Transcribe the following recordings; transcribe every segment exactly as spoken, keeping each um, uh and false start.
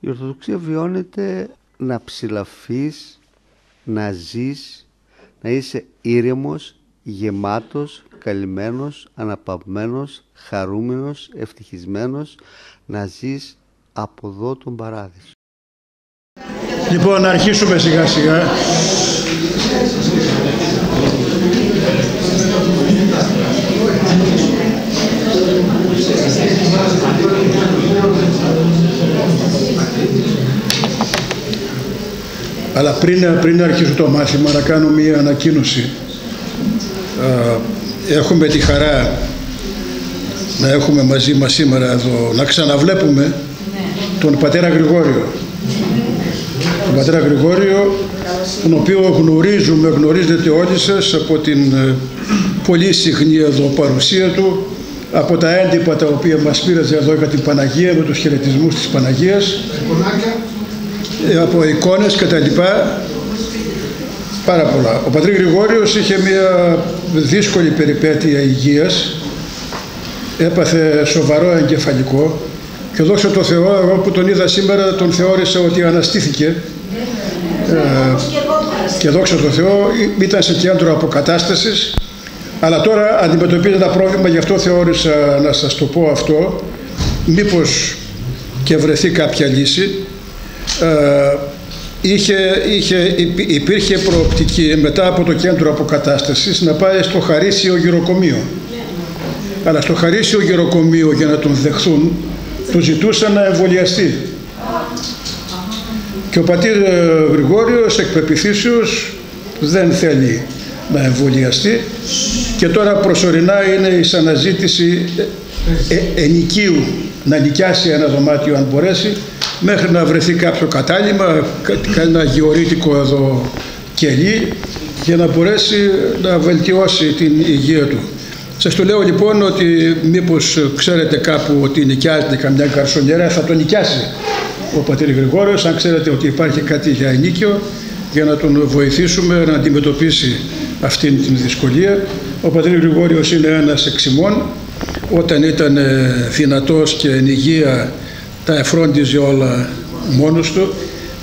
Η Ορθοδοξία βιώνεται να ψηλαφείς, να ζεις, να είσαι ήρεμος, γεμάτος, καλυμμένος, αναπαυμένος, χαρούμενος, ευτυχισμένος, να ζεις από εδώ τον παράδεισο. Λοιπόν, να αρχίσουμε σιγά σιγά. Αλλά πριν, πριν αρχίσω το μάθημα, να κάνω μία ανακοίνωση. Έχουμε τη χαρά να έχουμε μαζί μας σήμερα εδώ, να ξαναβλέπουμε τον πατέρα Γρηγόριο. Τον πατέρα Γρηγόριο, τον οποίο γνωρίζουμε, γνωρίζετε όλοι σας από την πολύ συχνή εδώ παρουσία του, από τα έντυπα τα οποία μας πήραζε εδώ για την Παναγία, με τους χαιρετισμούς της Παναγίας, από εικόνες και τα λοιπά, πάρα πολλά. Ο πατήρ Γρηγόριος είχε μια δύσκολη περιπέτεια υγείας, έπαθε σοβαρό εγκεφαλικό και δόξα τω Θεώ, εγώ που τον είδα σήμερα τον θεώρησα ότι αναστήθηκε ε, και δόξα τω Θεώ ήταν σε κέντρο αποκατάστασης, αλλά τώρα αντιμετωπίζει ένα πρόβλημα, γι' αυτό θεώρησα να σας το πω αυτό, μήπως και βρεθεί κάποια λύση. Ε, είχε, είχε, υπήρχε προοπτική μετά από το κέντρο αποκατάστασης να πάει στο Χαρίσιο γυροκομείο, αλλά στο Χαρίσιο γυροκομείο για να τον δεχθούν του ζητούσαν να εμβολιαστεί, και ο πατήρ Γρηγόριος εκ πεποιθήσεως δεν θέλει να εμβολιαστεί και τώρα προσωρινά είναι η αναζήτηση ε, ενοικίου, να νοικιάσει ένα δωμάτιο αν μπορέσει, μέχρι να βρεθεί κάποιο κατάλημα, ένα γεωρίτικο εδώ κελί, για να μπορέσει να βελτιώσει την υγεία του. Σας το λέω λοιπόν ότι μήπως ξέρετε κάπου ότι νοικιάζεται καμιά καρσονιέρα, θα τον νοικιάσει ο πατήρ Γρηγόριος, αν ξέρετε ότι υπάρχει κάτι για ενίκιο, για να τον βοηθήσουμε να αντιμετωπίσει αυτήν την δυσκολία. Ο πατήρ Γρηγόριος είναι ένας εξημών, όταν ήταν δυνατός και εν υγεία, τα εφρόντιζε όλα μόνος του,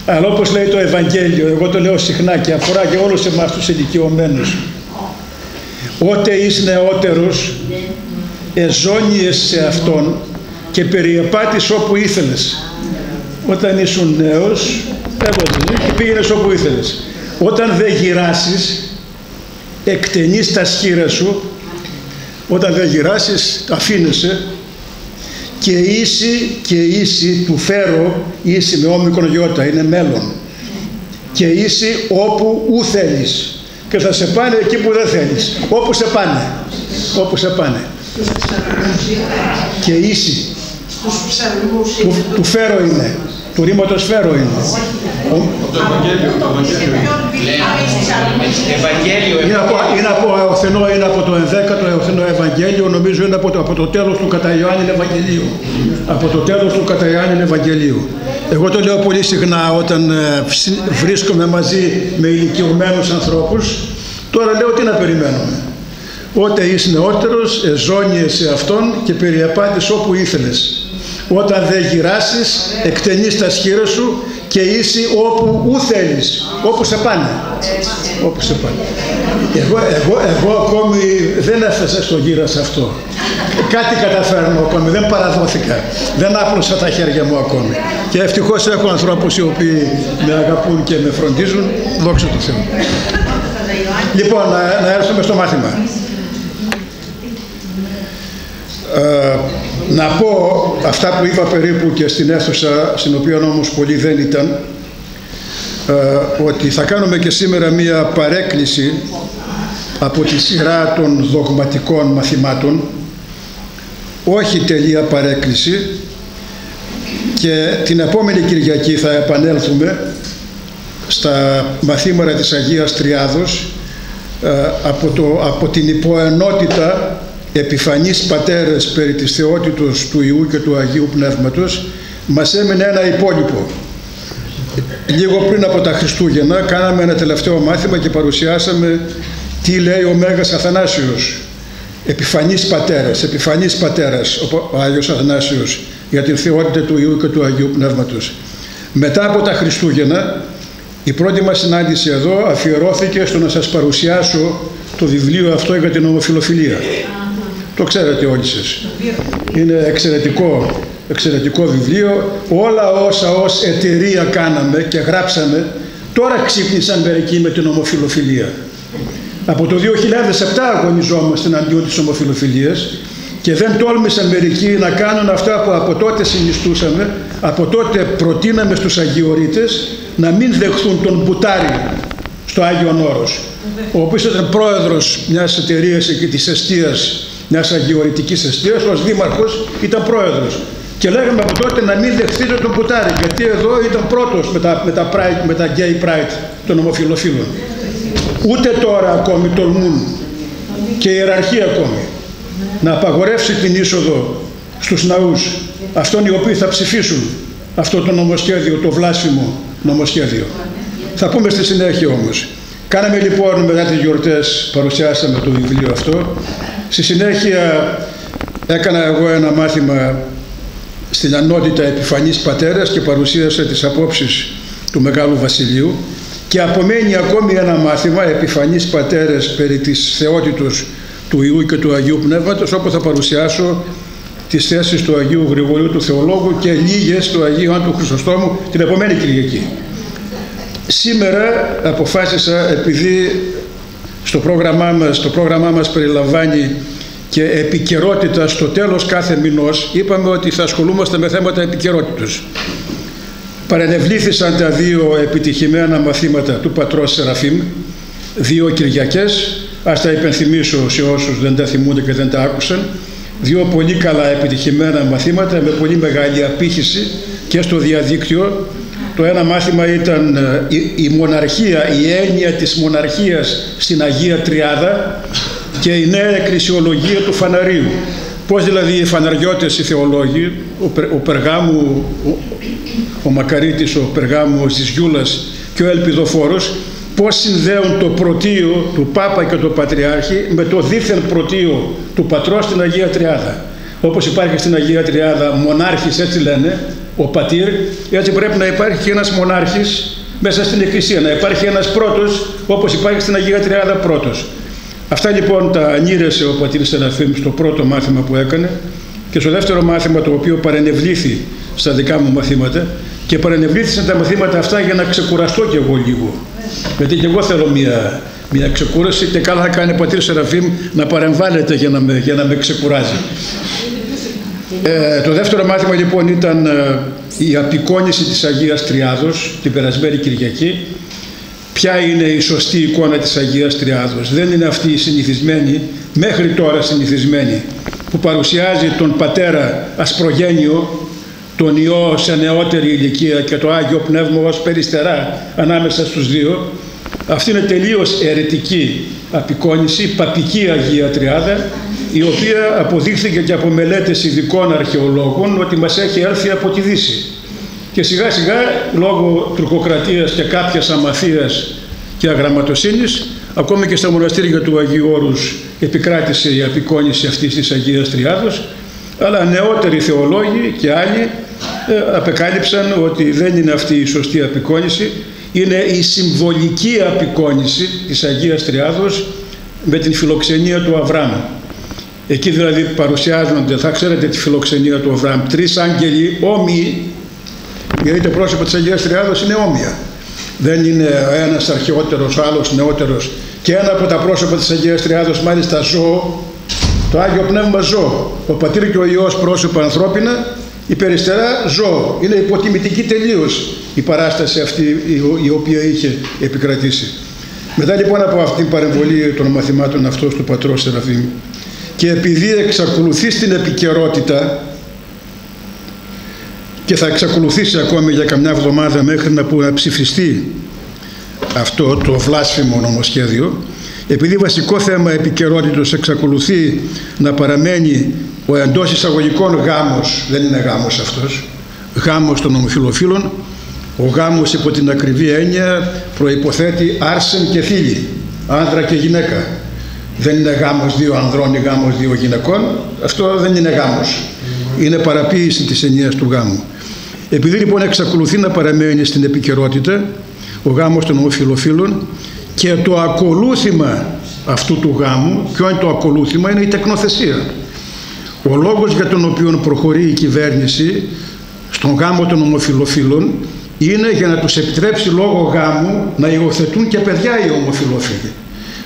αλλά όπως λέει το Ευαγγέλιο, εγώ το λέω συχνά και αφορά και όλους εμάς τους ηλικιωμένους, ότε εις νεότερος εζώνιες σε Αυτόν και περιεπάτης όπου ήθελες. Όταν ήσουν νέος και πήγαινες όπου ήθελες. Όταν δεν γυράσεις, εκτενείς τα σχήρα σου, όταν δεν γυράσεις αφήνεσαι, και ίση, και ίση του φέρω, ίση με όμικρον γιώτα, είναι μέλλον, και ίση όπου ου θέλεις, και θα σε πάνε εκεί που δεν θέλεις, όπου σε πάνε, όπου σε πάνε, και ίση του, του φέρω είναι, του ρήματος φέρω είναι. Είναι από ευθυνό, είναι από το ενδέκατο ευθυνό Ευαγγέλιο, νομίζω είναι από το, από το τέλος του κατά Ιωάννην Ευαγγελίου. Από το τέλος του κατά Ιωάννην Ευαγγελίου. Εγώ το λέω πολύ συχνά όταν ε, βρίσκομαι μαζί με ηλικιωμένους ανθρώπους, τώρα λέω τι να περιμένουμε. Ότε είσαι νεότερος, εζώνιεσαι Αυτόν και περιεπάτης όπου ήθελες. Όταν δεν γυράσεις, εκτενείς τα σχήρα σου και είσαι όπου ου θέλεις, όπου σε πάνε. Όπου σε πάνε. Εγώ, εγώ, εγώ ακόμη δεν έφτασα στο γύρα σε αυτό. Κάτι καταφέρνω ακόμη, δεν παραδόθηκα. Δεν άπλωσα τα χέρια μου ακόμη. Και ευτυχώς έχω ανθρώπους οι οποίοι με αγαπούν και με φροντίζουν. Δόξα τω Θεώ. Λοιπόν, να, να έρθουμε στο μάθημα. Ε, να πω αυτά που είπα περίπου και στην αίθουσα, στην οποία όμως πολλοί δεν ήταν, ε, ότι θα κάνουμε και σήμερα μία παρέκκληση από τη σειρά των δογματικών μαθημάτων, όχι τελεία παρέκκληση, και την επόμενη Κυριακή θα επανέλθουμε στα μαθήματα της Αγίας Τριάδος, ε, από, το, από την υποενότητα επιφανείς πατέρες περί της θεότητος του Ιού και του Αγίου Πνεύματος. Μας έμεινε ένα υπόλοιπο. Λίγο πριν από τα Χριστούγεννα κάναμε ένα τελευταίο μάθημα και παρουσιάσαμε τι λέει ο Μέγας Αθανάσιος. Επιφανείς πατέρες, επιφανείς πατέρας ο Άγιος Αθανάσιος για την θεότητα του Ιού και του Αγίου Πνεύματος. Μετά από τα Χριστούγεννα, η πρώτη μας συνάντηση εδώ αφιερώθηκε στο να σας παρουσιάσω το βιβλίο αυτό για την ομοφυλοφιλία. Το ξέρετε όλοι σας. Είναι εξαιρετικό, εξαιρετικό βιβλίο. Όλα όσα ως εταιρεία κάναμε και γράψαμε, τώρα ξύπνησαν μερικοί με την ομοφυλοφιλία. Από το δύο χιλιάδες επτά αγωνιζόμαστε αντίον της ομοφυλοφιλίας και δεν τόλμησαν μερικοί να κάνουν αυτά που από τότε συνιστούσαμε, από τότε προτείναμε στους Αγιορείτες να μην δεχθούν τον Μπουτάρη στο Άγιον Όρος, ο οποίος ήταν πρόεδρος μιας εταιρείας εκεί της εστίας, μιας αγιορειτικής εστίας, ως δήμαρχος ήταν πρόεδρος. Και λέγαμε από τότε να μην δεχθείτε τον Μπουτάρη, γιατί εδώ ήταν πρώτος με τα, με τα, pride, με τα gay pride των ομοφυλοφίλων. Ούτε τώρα ακόμη τολμούν και η ιεραρχία ακόμη να απαγορεύσει την είσοδο στους ναούς αυτών οι οποίοι θα ψηφίσουν αυτό το νομοσχέδιο, το βλάσφημο νομοσχέδιο. Θα πούμε στη συνέχεια όμως. Κάναμε λοιπόν μετά τις γιορτές, παρουσιάσαμε το βιβλίο αυτό. Στη συνέχεια έκανα εγώ ένα μάθημα στην Ανότητα Επιφανής Πατέρας και παρουσίασα τις απόψεις του Μεγάλου Βασιλείου. Και απομένει ακόμη ένα μάθημα Επιφανής Πατέρες περί της θεότητος του Υιού και του Αγίου Πνεύματος, όπου θα παρουσιάσω τις θέσεις του Αγίου Γρηγορίου του Θεολόγου και λίγες του Αγίου Ιωάννου του Χρυσοστόμου την επόμενη Κυριακή. Σήμερα αποφάσισα, επειδή στο πρόγραμμά μας, το πρόγραμμά μας περιλαμβάνει και επικαιρότητα στο τέλος κάθε μηνός, είπαμε ότι θα ασχολούμαστε με θέματα επικαιρότητας. Παρενευλήθησαν τα δύο επιτυχημένα μαθήματα του Πατρός Σεραφείμ, δύο Κυριακές, ας τα υπενθυμίσω σε όσους δεν τα θυμούνται και δεν τα άκουσαν, δύο πολύ καλά επιτυχημένα μαθήματα με πολύ μεγάλη απήχηση και στο διαδίκτυο. Το ένα μάθημα ήταν η, η μοναρχία, η έννοια της μοναρχίας στην Αγία Τριάδα και η νέα εκκλησιολογία του Φαναρίου. Πώς δηλαδή οι φαναριώτες, οι θεολόγοι, ο, Περ, ο Περγάμου, ο, ο Μακαρίτης, ο Περγάμου, ο Ζησιούλας και ο Ελπιδοφόρος, πώς συνδέουν το πρωτείο του Πάπα και του Πατριάρχη με το δίθεν πρωτείο του Πατρός στην Αγία Τριάδα. Όπως υπάρχει στην Αγία Τριάδα μονάρχης, έτσι λένε, ο Πατήρ, έτσι πρέπει να υπάρχει και ένας μονάρχης μέσα στην Εκκλησία, να υπάρχει ένας πρώτος, όπως υπάρχει στην Αγία Τριάδα πρώτος. Αυτά λοιπόν τα ανήρεσε ο Πατήρ Σεραφείμ στο πρώτο μάθημα που έκανε και στο δεύτερο μάθημα, το οποίο παρενευλήθη στα δικά μου μαθήματα, και παρενευλήθησαν τα μαθήματα αυτά για να ξεκουραστώ κι εγώ λίγο. Γιατί και εγώ θέλω μια, μια ξεκούραση και καλά θα κάνει ο Πατήρ Σεραφείμ να παρεμβάλλεται για να με, για να με ξεκουράζει. Ε, το δεύτερο μάθημα λοιπόν ήταν ε, η απεικόνιση της Αγίας Τριάδος την περασμένη Κυριακή. Ποια είναι η σωστή εικόνα της Αγίας Τριάδος? Δεν είναι αυτή η συνηθισμένη, μέχρι τώρα συνηθισμένη, που παρουσιάζει τον Πατέρα ασπρογένιο, τον Υιό σε νεότερη ηλικία και το Άγιο Πνεύμα ως περιστερά ανάμεσα στους δύο. Αυτή είναι τελείως αιρετική απεικόνιση, παπική Αγία Τριάδα, η οποία αποδείχθηκε και από μελέτες ειδικών αρχαιολόγων ότι μας έχει έρθει από τη Δύση. Και σιγά σιγά, λόγω τουρκοκρατίας και κάποιας αμαθίας και αγραμματοσύνης, ακόμη και στα μοναστήρια του Αγίου Όρους επικράτησε η απεικόνιση αυτής της Αγίας Τριάδος, αλλά νεότεροι θεολόγοι και άλλοι ε, απεκάλυψαν ότι δεν είναι αυτή η σωστή απεικόνιση, είναι η συμβολική απεικόνιση της Αγίας Τριάδος με την φιλοξενία του Αβραάμ. Εκεί δηλαδή παρουσιάζονται, θα ξέρετε τη φιλοξενία του Αβραάμ, τρεις άγγελοι όμοιοι, γιατί τα πρόσωπα της Αγίας Τριάδος είναι όμοια. Δεν είναι ένας αρχαιότερος, άλλος νεότερος. Και ένα από τα πρόσωπα της Αγίας Τριάδος, μάλιστα ζώο, το Άγιο Πνεύμα ζώο. Ο Πατήρ και ο Υιός πρόσωπα ανθρώπινα, η περιστερά ζώο. Είναι υποτιμητική τελείως η παράσταση αυτή η οποία είχε επικρατήσει. Μετά λοιπόν από αυτήν την παρεμβολή των μαθημάτων αυτών του Πατρός Σεραφείμ, και επειδή εξακολουθεί στην επικαιρότητα και θα εξακολουθήσει ακόμη για καμιά εβδομάδα μέχρι να, που, να ψηφιστεί αυτό το βλάσφημο νομοσχέδιο, επειδή βασικό θέμα επικαιρότητος εξακολουθεί να παραμένει ο εντός εισαγωγικών γάμος, δεν είναι γάμος αυτός, γάμος των ομοφυλοφίλων, ο γάμος υπό την ακριβή έννοια προϋποθέτει άρσεν και θήλη, άνδρα και γυναίκα. Δεν είναι γάμος δύο ανδρών ή γάμος δύο γυναικών, αυτό δεν είναι γάμος. Είναι παραποίηση της εννοίας του γάμου. Επειδή λοιπόν εξακολουθεί να παραμένει στην επικαιρότητα ο γάμος των ομοφυλοφίλων και το ακολούθημα αυτού του γάμου, ποιο είναι το ακολούθημα, είναι η τεκνοθεσία. Ο λόγος για τον οποίο προχωρεί η κυβέρνηση στον γάμο των ομοφυλοφίλων είναι για να τους επιτρέψει λόγω γάμου να υιοθετούν και παιδιά οι ομοφυλόφιλοι.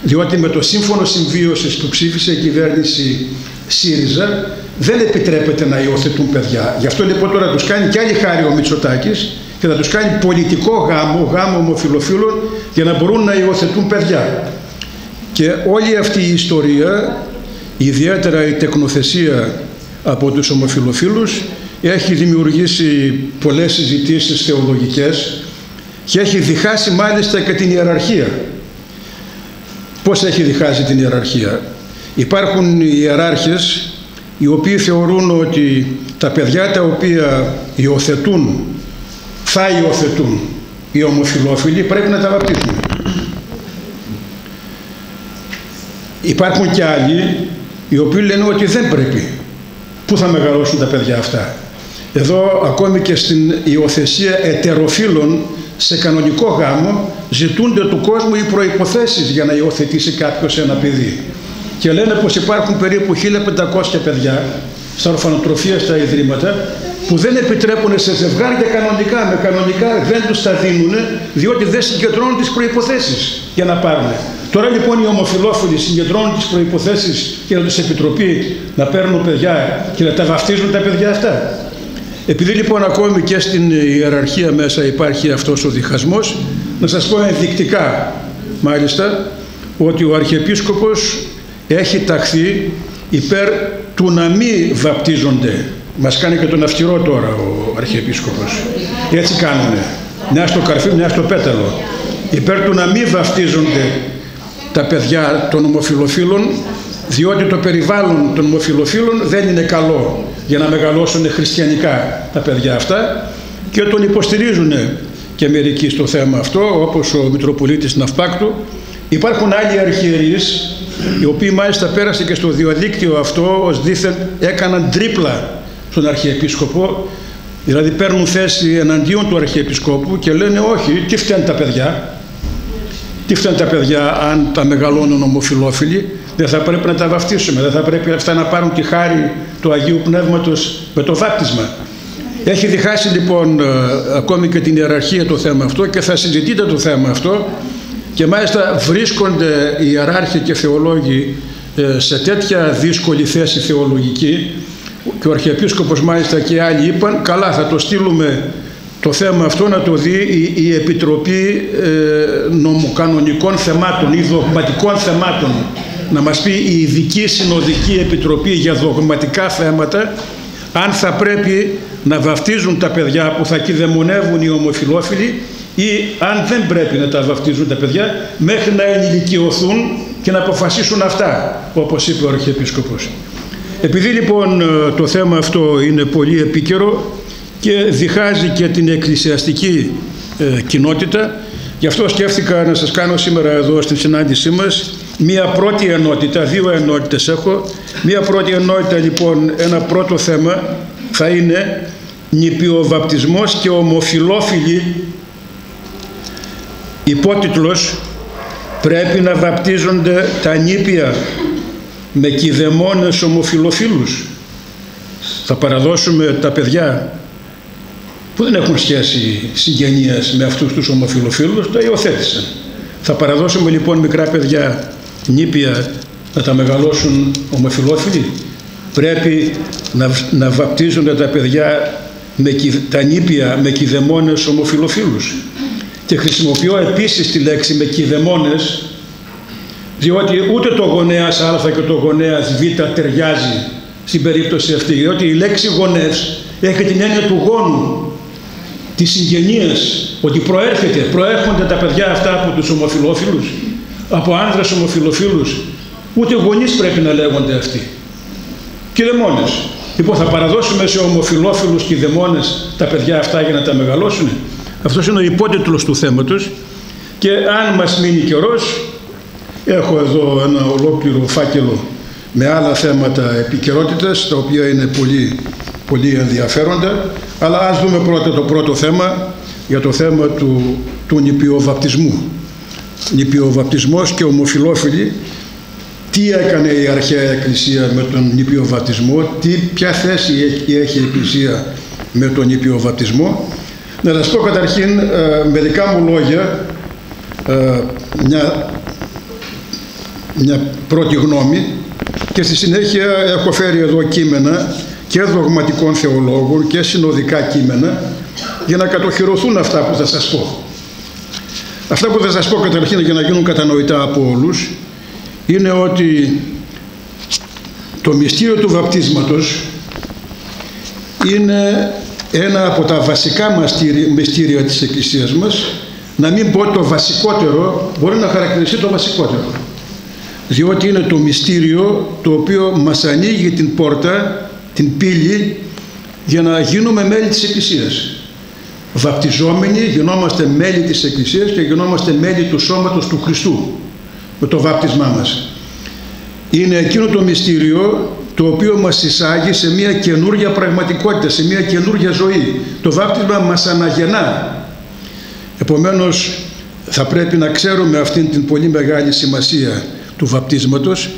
Διότι με το σύμφωνο συμβίωσης που ψήφισε η κυβέρνηση ΣΥΡΙΖΑ δεν επιτρέπεται να υιοθετούν παιδιά. Γι' αυτό λοιπόν τώρα τους κάνει και άλλη χάρη ο Μητσοτάκης και θα τους κάνει πολιτικό γάμο, γάμο ομοφυλοφίλων, για να μπορούν να υιοθετούν παιδιά. Και όλη αυτή η ιστορία, ιδιαίτερα η τεκνοθεσία από τους ομοφυλοφίλους, έχει δημιουργήσει πολλές συζητήσεις θεολογικές και έχει διχάσει μάλιστα και την ιεραρχία. Πώς έχει διχάσει την ιεραρχία? Υπάρχουν ιεράρχες οι οποίοι θεωρούν ότι τα παιδιά τα οποία υιοθετούν, θα υιοθετούν οι ομοφυλόφιλοι, πρέπει να τα βαπτίσουν. Υπάρχουν και άλλοι οι οποίοι λένε ότι δεν πρέπει. Πού θα μεγαλώσουν τα παιδιά αυτά? Εδώ ακόμη και στην υιοθεσία ετεροφύλων σε κανονικό γάμο ζητούνται του κόσμου οι προϋποθέσεις για να υιοθετήσει κάποιος ένα παιδί. Και λένε πως υπάρχουν περίπου χίλια πεντακόσια παιδιά στα ορφανοτροφία, στα ιδρύματα, που δεν επιτρέπουν σε ζευγάρια κανονικά, με κανονικά δεν τους τα δίνουν, διότι δεν συγκεντρώνουν τις προϋποθέσεις για να πάρουν. Τώρα λοιπόν οι ομοφυλόφιλοι συγκεντρώνουν τις προϋποθέσεις και να τους επιτροπεί να παίρνουν παιδιά και να τα βαφτίζουν τα παιδιά αυτά. Επειδή λοιπόν ακόμη και στην ιεραρχία μέσα υπάρχει αυτός ο διχασμός, να σας πω ενδεικτικά μάλιστα ότι ο Αρχιεπίσκοπος έχει ταχθεί υπέρ του να μη βαπτίζονται. Μας κάνει και τον αυστηρό τώρα ο Αρχιεπίσκοπος. Έτσι κάνουνε. Μια στο καρφί, μια στο πέταλο. Υπέρ του να μη βαπτίζονται τα παιδιά των ομοφυλοφίλων, διότι το περιβάλλον των ομοφυλοφίλων δεν είναι καλό για να μεγαλώσουν χριστιανικά τα παιδιά αυτά, και τον υποστηρίζουν και μερικοί στο θέμα αυτό, όπως ο Μητροπολίτης Ναυπάκτου. Υπάρχουν άλλοι αρχιερείς, οι οποίοι μάλιστα πέρασε και στο διαδίκτυο αυτό ως δήθεν έκαναν τρίπλα στον Αρχιεπίσκοπο, δηλαδή παίρνουν θέση εναντίον του Αρχιεπισκόπου και λένε όχι, τι φταίνουν τα παιδιά, τι φταίνουν τα παιδιά αν τα μεγαλώνουν ομοφυλόφιλοι, δεν θα πρέπει να τα βαφτίσουμε, δεν θα πρέπει αυτά να πάρουν τη χάρη του Αγίου Πνεύματος με το βάπτισμα. Έχει διχάσει λοιπόν ακόμη και την ιεραρχία το θέμα αυτό και θα συζητείτε το θέμα αυτό. Και μάλιστα βρίσκονται οι ιεράρχοι και θεολόγοι σε τέτοια δύσκολη θέση θεολογική, και ο Αρχιεπίσκοπος μάλιστα και άλλοι είπαν καλά, θα το στείλουμε το θέμα αυτό να το δει η Επιτροπή Νομοκανονικών Θεμάτων ή Δογματικών Θεμάτων, να μας πει η Ειδική Συνοδική Επιτροπή για Δογματικά Θέματα αν θα πρέπει να βαφτίζουν τα παιδιά που θα κηδεμονεύουν οι ομοφυλόφιλοι ή αν δεν πρέπει να τα βαφτίζουν τα παιδιά μέχρι να ενηλικιωθούν και να αποφασίσουν αυτά, όπως είπε ο Αρχιεπίσκοπος. Επειδή λοιπόν το θέμα αυτό είναι πολύ επίκαιρο και διχάζει και την εκκλησιαστική ε, κοινότητα, γι' αυτό σκέφτηκα να σας κάνω σήμερα εδώ στην συνάντησή μας μία πρώτη ενότητα, δύο ενότητες έχω. Μία πρώτη ενότητα λοιπόν, ένα πρώτο θέμα θα είναι νηπιοβαπτισμός και ομοφυλόφιλοι. Υπότιτλος: πρέπει να βαπτίζονται τα νήπια με κηδεμόνες ομοφυλοφίλους. Θα παραδώσουμε τα παιδιά που δεν έχουν σχέση συγγενείας με αυτούς τους ομοφυλοφίλους, τα υιοθέτησαν. Θα παραδώσουμε λοιπόν μικρά παιδιά νήπια να τα μεγαλώσουν ομοφυλόφιλοι. Πρέπει να, να βαπτίζονται τα παιδιά με, τα νήπια με κηδεμόνες ομοφυλοφίλους. Και χρησιμοποιώ επίσης τη λέξη με κηδεμόνες, διότι ούτε το γονέας Α και το γονέας Β ταιριάζει στην περίπτωση αυτή, διότι η λέξη γονές έχει την έννοια του γόνου, της συγγενείας, ότι προέρχεται, προέρχονται τα παιδιά αυτά από τους ομοφυλόφιλους, από άνδρες ομοφυλόφιλους, ούτε γονείς πρέπει να λέγονται αυτοί. Κηδεμόνες. Λοιπόν, θα παραδώσουμε σε ομοφυλόφιλους κηδεμόνες τα παιδιά αυτά για να τα μεγαλώσουν. Αυτός είναι ο υπότιτλος του θέματος, και αν μας μείνει καιρός, έχω εδώ ένα ολόκληρο φάκελο με άλλα θέματα επικαιρότητας, τα οποία είναι πολύ πολύ ενδιαφέροντα, αλλά ας δούμε πρώτα το πρώτο θέμα, για το θέμα του, του νηπιοβαπτισμού. Νηπιοβαπτισμός και ομοφυλόφιλοι. Τι έκανε η αρχαία Εκκλησία με τον νηπιοβαπτισμό, τι, ποια θέση έχει, έχει η Εκκλησία με τον νηπιοβαπτισμό. Να σας πω καταρχήν ε, μερικά μου λόγια, ε, μια, μια πρώτη γνώμη, και στη συνέχεια έχω φέρει εδώ κείμενα και δογματικών θεολόγων και συνοδικά κείμενα για να κατοχυρωθούν αυτά που θα σας πω. Αυτά που θα σας πω καταρχήν, για να γίνουν κατανοητά από όλους, είναι ότι το μυστήριο του βαπτίσματος είναι ένα από τα βασικά μυστήρια της Εκκλησίας μας, να μην πω το βασικότερο, μπορεί να χαρακτηριστεί το βασικότερο, διότι είναι το μυστήριο το οποίο μας ανοίγει την πόρτα, την πύλη, για να γίνουμε μέλη της Εκκλησίας. Βαπτιζόμενοι γινόμαστε μέλη της Εκκλησίας και γινόμαστε μέλη του σώματος του Χριστού με το βάπτισμά μας. Είναι εκείνο το μυστήριο το οποίο μας εισάγει σε μια καινούργια πραγματικότητα, σε μια καινούργια ζωή. Το βάπτισμα μας αναγεννά. Επομένως, θα πρέπει να ξέρουμε αυτήν την πολύ μεγάλη σημασία του βαπτίσματος,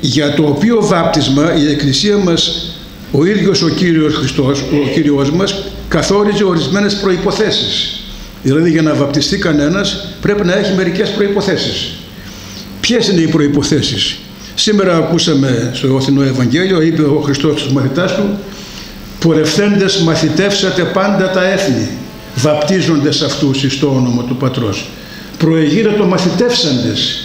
για το οποίο βάπτισμα η Εκκλησία μας, ο ίδιος ο Κύριος Χριστός, ο Κύριος μας, καθόριζε ορισμένες προϋποθέσεις. Δηλαδή, για να βαπτιστεί κανένας πρέπει να έχει μερικές προϋποθέσεις. Ποιες είναι οι προϋποθέσεις? Σήμερα ακούσαμε στο Αθηνό Ευαγγέλιο, είπε ο Χριστός στους μαθητάς του, «Πορευθέντες μαθητεύσατε πάντα τα έθνη, βαπτίζοντες αυτούς εις το όνομα του Πατρός». Προεγείρετο μαθητεύσαντες,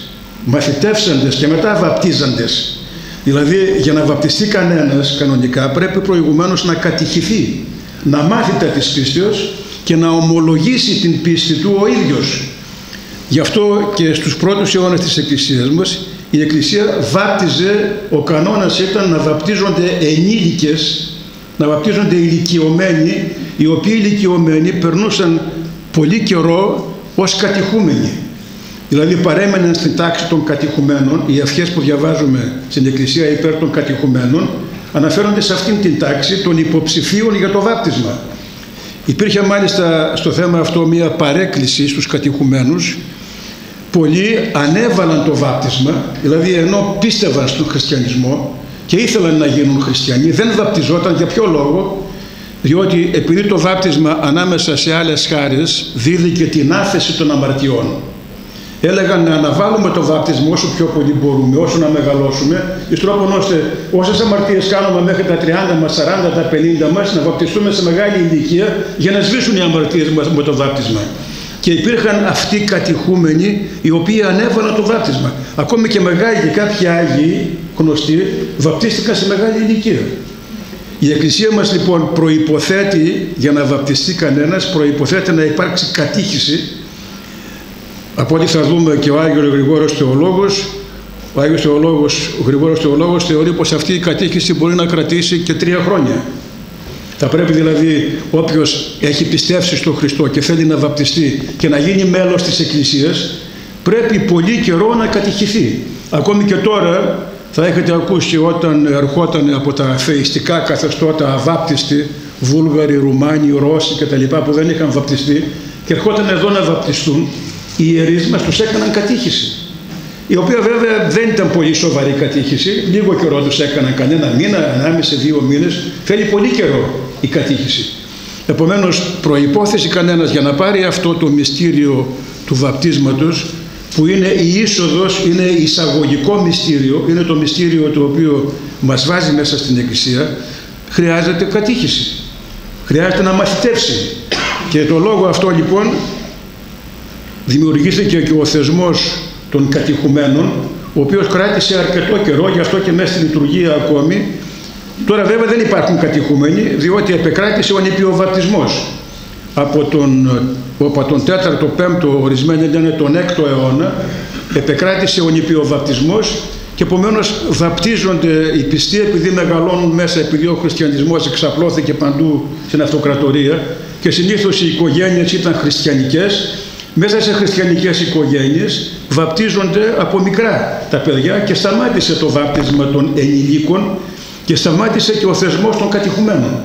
μαθητεύσαντες και μετά βαπτίζαντες. Δηλαδή, για να βαπτιστεί κανένας κανονικά πρέπει προηγουμένως να κατηχηθεί, να μάθει τα της πίστεως και να ομολογήσει την πίστη του ο ίδιος. Γι' αυτό και στους πρώτους αιώνες της Εκκλησίας μας η Εκκλησία βάπτιζε, ο κανόνας ήταν να βαπτίζονται ενήλικες, να βαπτίζονται ηλικιωμένοι, οι οποίοι ηλικιωμένοι περνούσαν πολύ καιρό ως κατηχούμενοι. Δηλαδή παρέμεναν στην τάξη των κατηχουμένων. Οι ευχές που διαβάζουμε στην Εκκλησία υπέρ των κατηχουμένων αναφέρονται σε αυτήν την τάξη των υποψηφίων για το βάπτισμα. Υπήρχε μάλιστα στο θέμα αυτό μία παρέκκληση στους κατηχουμένους. Πολλοί ανέβαλαν το βάπτισμα, δηλαδή ενώ πίστευαν στον χριστιανισμό και ήθελαν να γίνουν χριστιανοί, δεν βαπτιζόταν. Για ποιο λόγο? Διότι επειδή το βάπτισμα ανάμεσα σε άλλες χάρες δίδει και την άφεση των αμαρτιών. Έλεγαν να αναβάλουμε το βάπτισμα όσο πιο πολύ μπορούμε, όσο να μεγαλώσουμε, εις τρόπον ώστε όσες αμαρτίες κάνουμε μέχρι τα τριάντα μας, σαράντα, τα πενήντα μας, να βαπτιστούμε σε μεγάλη ηλικία για να σβήσουν οι αμαρτίες μας με το βάπτισμα. Και υπήρχαν αυτοί κατηχούμενοι οι οποίοι ανέβαλαν το βάπτισμα. Ακόμη και μεγάλοι, και κάποιοι Άγιοι γνωστοί βαπτίστηκαν σε μεγάλη ηλικία. Η Εκκλησία μας λοιπόν προϋποθέτει, για να βαπτιστεί κανένας, προϋποθέτει να υπάρξει κατήχηση. Από ό,τι θα δούμε, και ο Άγιος Γρηγόριος Θεολόγος, ο Άγιος Θεολόγος, ο Γρηγόριος Θεολόγος θεωρεί πως αυτή η κατήχηση μπορεί να κρατήσει και τρία χρόνια. Θα πρέπει δηλαδή όποιος έχει πιστέψει στον Χριστό και θέλει να βαπτιστεί και να γίνει μέλος της Εκκλησίας, πρέπει πολύ καιρό να κατηχηθεί. Ακόμη και τώρα θα έχετε ακούσει, όταν ερχόταν από τα θεϊστικά καθεστώτα αβάπτιστοι, Βούλγαροι, Ρουμάνοι, Ρώσοι κτλ. Που δεν είχαν βαπτιστεί και ερχόταν εδώ να βαπτιστούν, οι ιερείς μας τους έκαναν κατήχηση, η οποία βέβαια δεν ήταν πολύ σοβαρή κατήχηση. Λίγο καιρό τους έκαναν, κανένα μήνα, ανάμεση, δύο μήνες. Θέλει πολύ καιρό η κατήχηση. Επομένως, προϋπόθεση κανένας για να πάρει αυτό το μυστήριο του βαπτίσματος, που είναι η είσοδος, είναι εισαγωγικό μυστήριο, είναι το μυστήριο το οποίο μας βάζει μέσα στην Εκκλησία, χρειάζεται κατήχηση. Χρειάζεται να μαθητεύσει. Και το λόγο αυτό λοιπόν δημιουργήθηκε και ο θεσμός των κατηχουμένων, ο οποίος κράτησε αρκετό καιρό, γι' αυτό και μέσα στη λειτουργία ακόμη. Τώρα βέβαια δεν υπάρχουν κατηχούμενοι, διότι επεκράτησε ο νηπιοβαπτισμός. Από τον, από τον τέταρτο πέμπτο, ορισμένοι λένε τον έκτο αιώνα, επεκράτησε ο νηπιοβαπτισμός και επομένως βαπτίζονται οι πιστοί επειδή μεγαλώνουν μέσα, επειδή ο χριστιανισμός εξαπλώθηκε παντού στην αυτοκρατορία και συνήθως οι οικογένειες ήταν χριστιανικές. Μέσα σε χριστιανικές οικογένειες βαπτίζονται από μικρά τα παιδιά και σταμάτησε το βάπτισμα των ενηλίκων, και σταμάτησε και ο θεσμός των κατηχουμένων.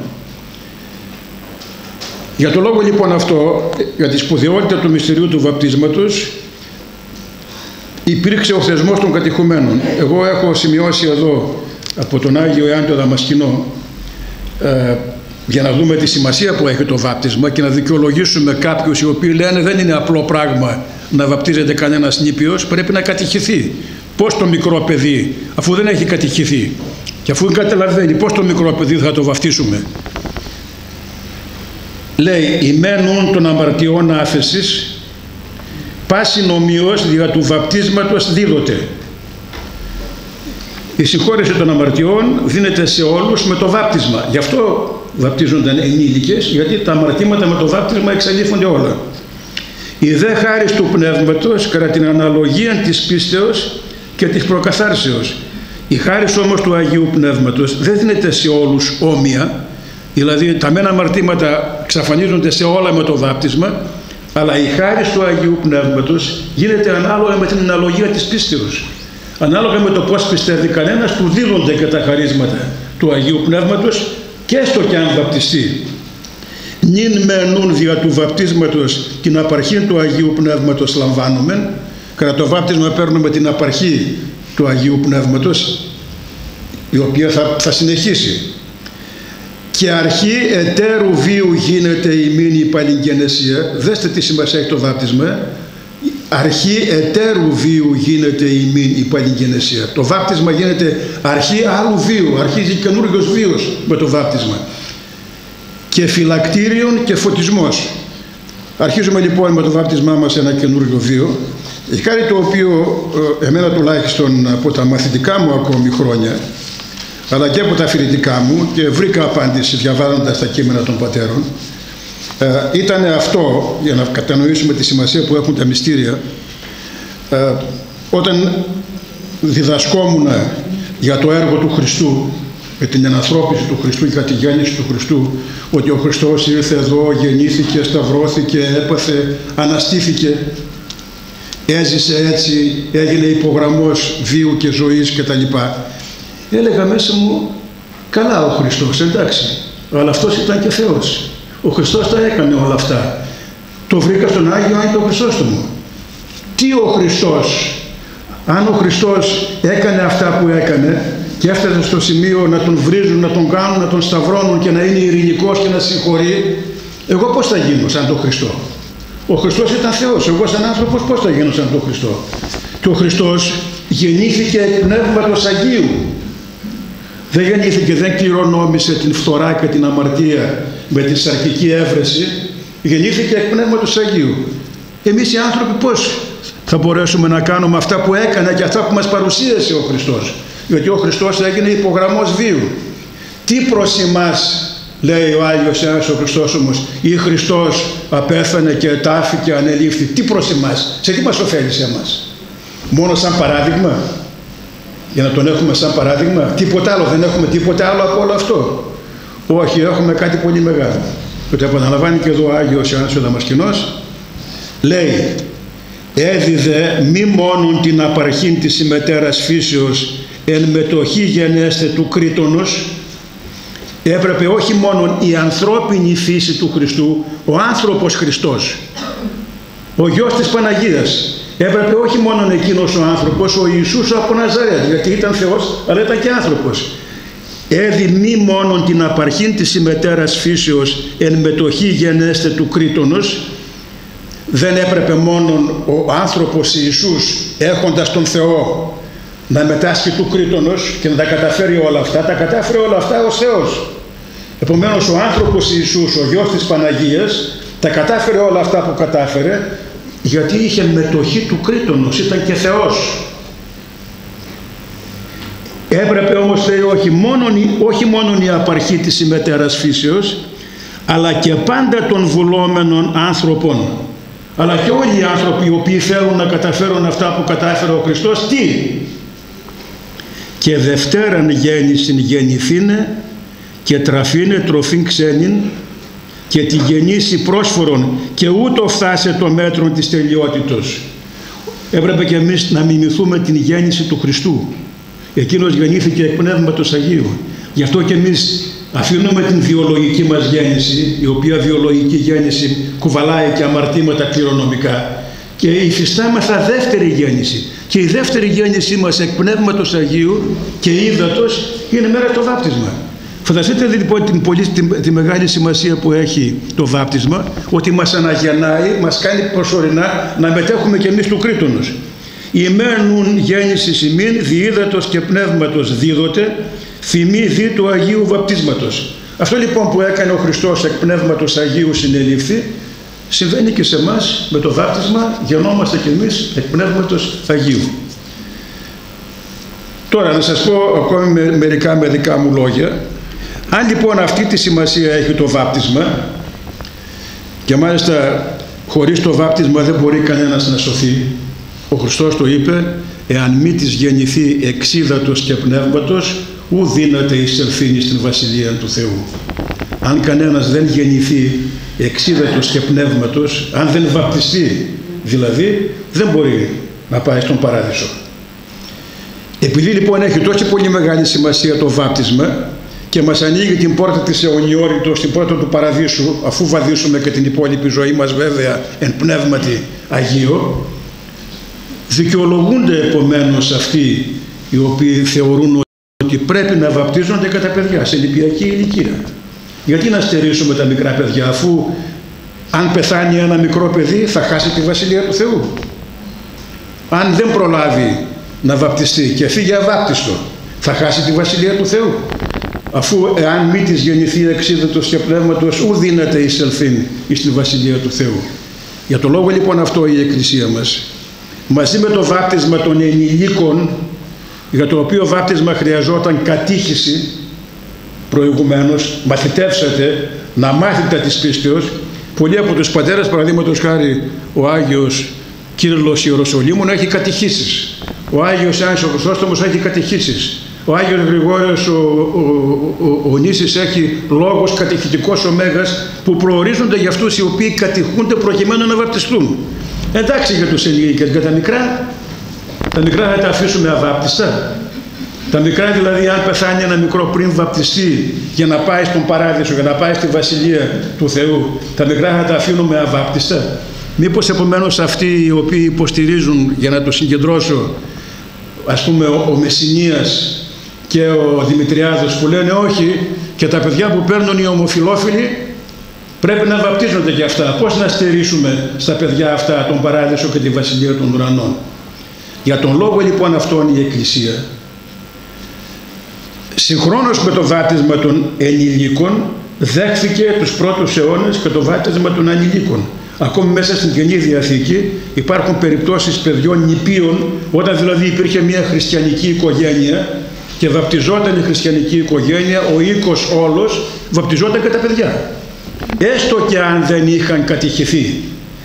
Για το λόγο λοιπόν αυτό, για τη σπουδαιότητα του μυστηρίου του βαπτίσματος, υπήρξε ο θεσμός των κατηχουμένων. Εγώ έχω σημειώσει εδώ από τον Άγιο Ιωάννη τον Δαμασκηνό, ε, για να δούμε τη σημασία που έχει το βάπτισμα και να δικαιολογήσουμε κάποιους οι οποίοι λένε δεν είναι απλό πράγμα να βαπτίζεται κανένας νήπιος, πρέπει να κατηχηθεί. Πώς το μικρό παιδί, αφού δεν έχει κατηχηθεί και αφού καταλαβαίνει, πώς το μικρό παιδί θα το βαφτίσουμε? Λέει, «Ημένουν των αμαρτιών άφεσης, πάσιν ομοίως δια του βαπτίσματος δίδοτε». Η συγχώρεση των αμαρτιών δίνεται σε όλους με το βάπτισμα. Γι' αυτό βαπτίζονταν ενήλικες, γιατί τα αμαρτήματα με το βάπτισμα εξαλείφονται όλα. «Η δε χάρις του πνεύματος κατά την αναλογία της πίστεως και της προκαθάρσεως». Η χάρις όμως του Αγίου Πνεύματος δεν δίνεται σε όλους όμοια, δηλαδή τα μένα αμαρτήματα εξαφανίζονται σε όλα με το βάπτισμα, αλλά η χάρις του Αγίου Πνεύματος γίνεται ανάλογα με την αναλογία της πίστεως. Ανάλογα με το πώς πιστεύει κανένας, του δίδονται και τα χαρίσματα του Αγίου Πνεύματος, και έστω κι αν βαπτιστεί. «Νην μενούν δια του βαπτίσματος την απαρχή του Αγίου Πνεύματος λαμβάνομεν». Κατά το βάπτισμα παίρνουμε την απαρχή του Αγίου Πνεύματος, η οποία θα, θα συνεχίσει. «Και αρχή εταίρου βίου γίνεται η μήνυ παλιγγενεσία». Δέστε τι σημασία έχει το βάπτισμα. «Αρχή εταίρου βίου γίνεται η μήνυ παλιγγενεσία». Το βάπτισμα γίνεται αρχή άλλου βίου, αρχίζει καινούργιος βίος με το βάπτισμα. «Και φυλακτήριον και φωτισμός». Αρχίζουμε λοιπόν με το βάπτισμά μας ένα καινούργιο βίο. Η κάτι το οποίο εμένα τουλάχιστον από τα μαθητικά μου ακόμη χρόνια, αλλά και από τα αφηρητικά μου, και βρήκα απάντηση διαβάζοντας τα κείμενα των πατέρων, ε, ήταν αυτό, για να κατανοήσουμε τη σημασία που έχουν τα μυστήρια. Ε, όταν διδασκόμουν για το έργο του Χριστού, με την ενανθρώπιση του Χριστού και τη γέννηση του Χριστού, ότι ο Χριστός ήρθε εδώ, γεννήθηκε, σταυρώθηκε, έπαθε, αναστήθηκε, έζησε έτσι, έγινε υπογραμμός βίου και ζωής κτλ. Έλεγα μέσα μου, καλά ο Χριστός, εντάξει, αλλά αυτός ήταν και Θεός. Ο Χριστός τα έκανε όλα αυτά. Το βρήκα στον Άγιο Ιωάννη τον Χρυσόστομο. Τι ο Χριστός, αν ο Χριστός έκανε αυτά που έκανε και έφτασε στο σημείο να τον βρίζουν, να τον κάνουν, να τον σταυρώνουν και να είναι ειρηνικός και να συγχωρεί, εγώ πώς θα γίνω σαν τον Χριστό? Ο Χριστός ήταν Θεός, εγώ σαν άνθρωπος πώς θα γίνω σαν τον Χριστό? Και ο Χριστός γεννήθηκε εκ πνεύματος Αγίου. Δεν γεννήθηκε, δεν κληρονόμησε την φθορά και την αμαρτία με τη σαρκική έβρεση. Γεννήθηκε εκ πνεύματος Αγίου. Εμείς οι άνθρωποι πώς θα μπορέσουμε να κάνουμε αυτά που έκανε και αυτά που μας παρουσίασε ο Χριστός? Γιατί ο Χριστός έγινε υπογραμμός βίου. Τι προς εμάς, λέει ο Άγιος Ιωάννης ο Χρυσόστομος, ή Χριστός απέθανε και ετάφηκε, ανελήφθη. Τι προς εμάς, σε τι μας ωφέλησε εμάς? Μόνο σαν παράδειγμα, για να τον έχουμε σαν παράδειγμα, τίποτα άλλο, δεν έχουμε τίποτα άλλο από όλο αυτό? Όχι, έχουμε κάτι πολύ μεγάλο. Το επαναλαμβάνει και εδώ ο Άγιος Ιωάννης ο Δαμασκηνός, λέει, «Έδιδε μη μόνον την απαρχήν της ημετέρας φύσεως, εν μετοχή γενέστε του Κρήτονος». Έπρεπε όχι μόνο η ανθρώπινη φύση του Χριστού, ο άνθρωπος Χριστός, ο γιος της Παναγίας. Έπρεπε όχι μόνο εκείνος ο άνθρωπος, ο Ιησούς από Ναζάρετ, γιατί ήταν Θεός, αλλά ήταν και άνθρωπος. «Έδι μη μόνον την απαρχήν της ημετέρας φύσεως, εν μετοχή γενέστε του Κρήτονος». Δεν έπρεπε μόνον ο άνθρωπος Ιησούς, έχοντας τον Θεό, να μετάσχει του Κρήτονος και να τα καταφέρει όλα αυτά. Τα κατάφερε όλα αυτά ο Θεός. Επομένως ο άνθρωπος Ιησούς, ο γιος της Παναγίας, τα κατάφερε όλα αυτά που κατάφερε, γιατί είχε μετοχή του Κρήτονος, ήταν και Θεός. Έπρεπε όμως, λέει, όχι μόνον, όχι μόνον η απαρχή της ημετέρας φύσεως, αλλά και πάντα των βουλόμενων άνθρωπων. Αλλά και όλοι οι άνθρωποι οι οποίοι θέλουν να καταφέρουν αυτά που κατάφερε ο Χριστός, τι? «Και δευτέραν γέννησιν γεννηθήνε και τραφήνε τροφήν ξένην και τη γεννήσει πρόσφορον και ούτω φθάσε το μέτρο της τελειότητος». Έπρεπε και εμείς να μιμηθούμε την γέννηση του Χριστού. Εκείνος γεννήθηκε εκ Πνεύματος Αγίου. Γι' αυτό και εμείς αφήνουμε την βιολογική μας γέννηση, η οποία βιολογική γέννηση κουβαλάει και αμαρτήματα κληρονομικά, και υφιστάμεθα δεύτερη γέννηση. Και η δεύτερη γέννησή μας εκ πνεύματος Αγίου και ύδατος είναι μέρα το βάπτισμα. Φανταστείτε λοιπόν την, πολύ, την, τη μεγάλη σημασία που έχει το βάπτισμα, ότι μας αναγεννάει, μας κάνει προσωρινά να μετέχουμε και εμείς του Κρήτονος. Ημένουν γέννησης ημίν διύδατος και πνεύματος δίδοτε, θυμή δι του Αγίου Βαπτίσματος. Αυτό λοιπόν που έκανε ο Χριστός εκ πνεύματος Αγίου συνελήφθη, συμβαίνει και σε εμάς με το βάπτισμα, γεννόμαστε κι εμείς εκ πνεύματος Αγίου. Τώρα να σας πω ακόμη με, μερικά με δικά μου λόγια. Αν λοιπόν αυτή τη σημασία έχει το βάπτισμα, και μάλιστα χωρίς το βάπτισμα δεν μπορεί κανένας να σωθεί. Ο Χριστός το είπε, εάν μη της γεννηθεί εξ ύδατος και πνεύματος, ου δύναται εις ελθύνη στην Βασιλεία του Θεού. Αν κανένας δεν γεννηθεί εξ ύδατος και πνεύματος, αν δεν βαπτιστεί δηλαδή, δεν μπορεί να πάει στον Παράδεισο. Επειδή λοιπόν έχει τόσο πολύ μεγάλη σημασία το βάπτισμα και μας ανοίγει την πόρτα της αιωνιότητος, την πόρτα του Παραδείσου, αφού βαδίσουμε και την υπόλοιπη ζωή μας βέβαια εν πνεύματι Αγίο, δικαιολογούνται επομένως αυτοί οι οποίοι θεωρούν ότι πρέπει να βαπτίζονται και τα παιδιά σε νηπιακή ηλικία. Γιατί να στερήσουμε τα μικρά παιδιά, αφού αν πεθάνει ένα μικρό παιδί θα χάσει τη Βασιλεία του Θεού. Αν δεν προλάβει να βαπτιστεί και φύγει αβάπτιστο, θα χάσει τη Βασιλεία του Θεού. Αφού εάν μη της γεννηθεί εξ ύδατος και πνεύματος, ου δύναται εις ελθύν εις τη Βασιλεία του Θεού. Για το λόγο λοιπόν αυτό η Εκκλησία μας, μαζί με το βάπτισμα των ενηλίκων, για το οποίο βάπτισμα χρειαζόταν κατήχηση προηγουμένως, μαθητεύσατε να μάθετε της πίστεως. Πολλοί από τους πατέρες, παραδείγματος χάρη ο Άγιος Κύριλος Ιεροσολίμου, έχει κατηχήσεις. Ο Άγιος Ιωάννης ο Χρυσόστομος έχει κατηχήσεις. Ο Άγιος Γρηγόριος ο, ο, ο, ο Νύσσης έχει λόγος κατηχητικός ο Μέγας, που προορίζονται για αυτούς οι οποίοι κατηχούνται προκειμένου να βαπτιστούν. Εντάξει για τους ενήλικες, για τα μικρά, τα μικρά θα τα αφήσουμε αβάπτιστα. Τα μικρά δηλαδή, αν πεθάνει ένα μικρό πριν βαπτιστεί για να πάει στον Παράδεισο, για να πάει στη Βασιλεία του Θεού, τα μικρά θα τα αφήνουμε αβάπτιστα. Μήπως επομένως αυτοί οι οποίοι υποστηρίζουν, για να το συγκεντρώσω, ας πούμε ο, ο Μεσσηνίας και ο Δημητριάδος, που λένε όχι, και τα παιδιά που παίρνουν οι ομοφυλόφιλοι πρέπει να βαπτίζονται και αυτά. Πώς να στερήσουμε στα παιδιά αυτά τον Παράδεισο και τη Βασιλεία των Ουρανών. Για τον λόγο λοιπόν αυτόν η Εκκλησία, συγχρόνως με το βάπτισμα των ενηλίκων, δέχθηκε τους πρώτους αιώνες και το βάπτισμα των ανηλίκων. Ακόμη μέσα στην Καινή Διαθήκη υπάρχουν περιπτώσεις παιδιών νηπίων, όταν δηλαδή υπήρχε μια χριστιανική οικογένεια και βαπτιζόταν η χριστιανική οικογένεια, ο οίκος όλος βαπτιζόταν και τα παιδιά. Έστω και αν δεν είχαν κατηχηθεί,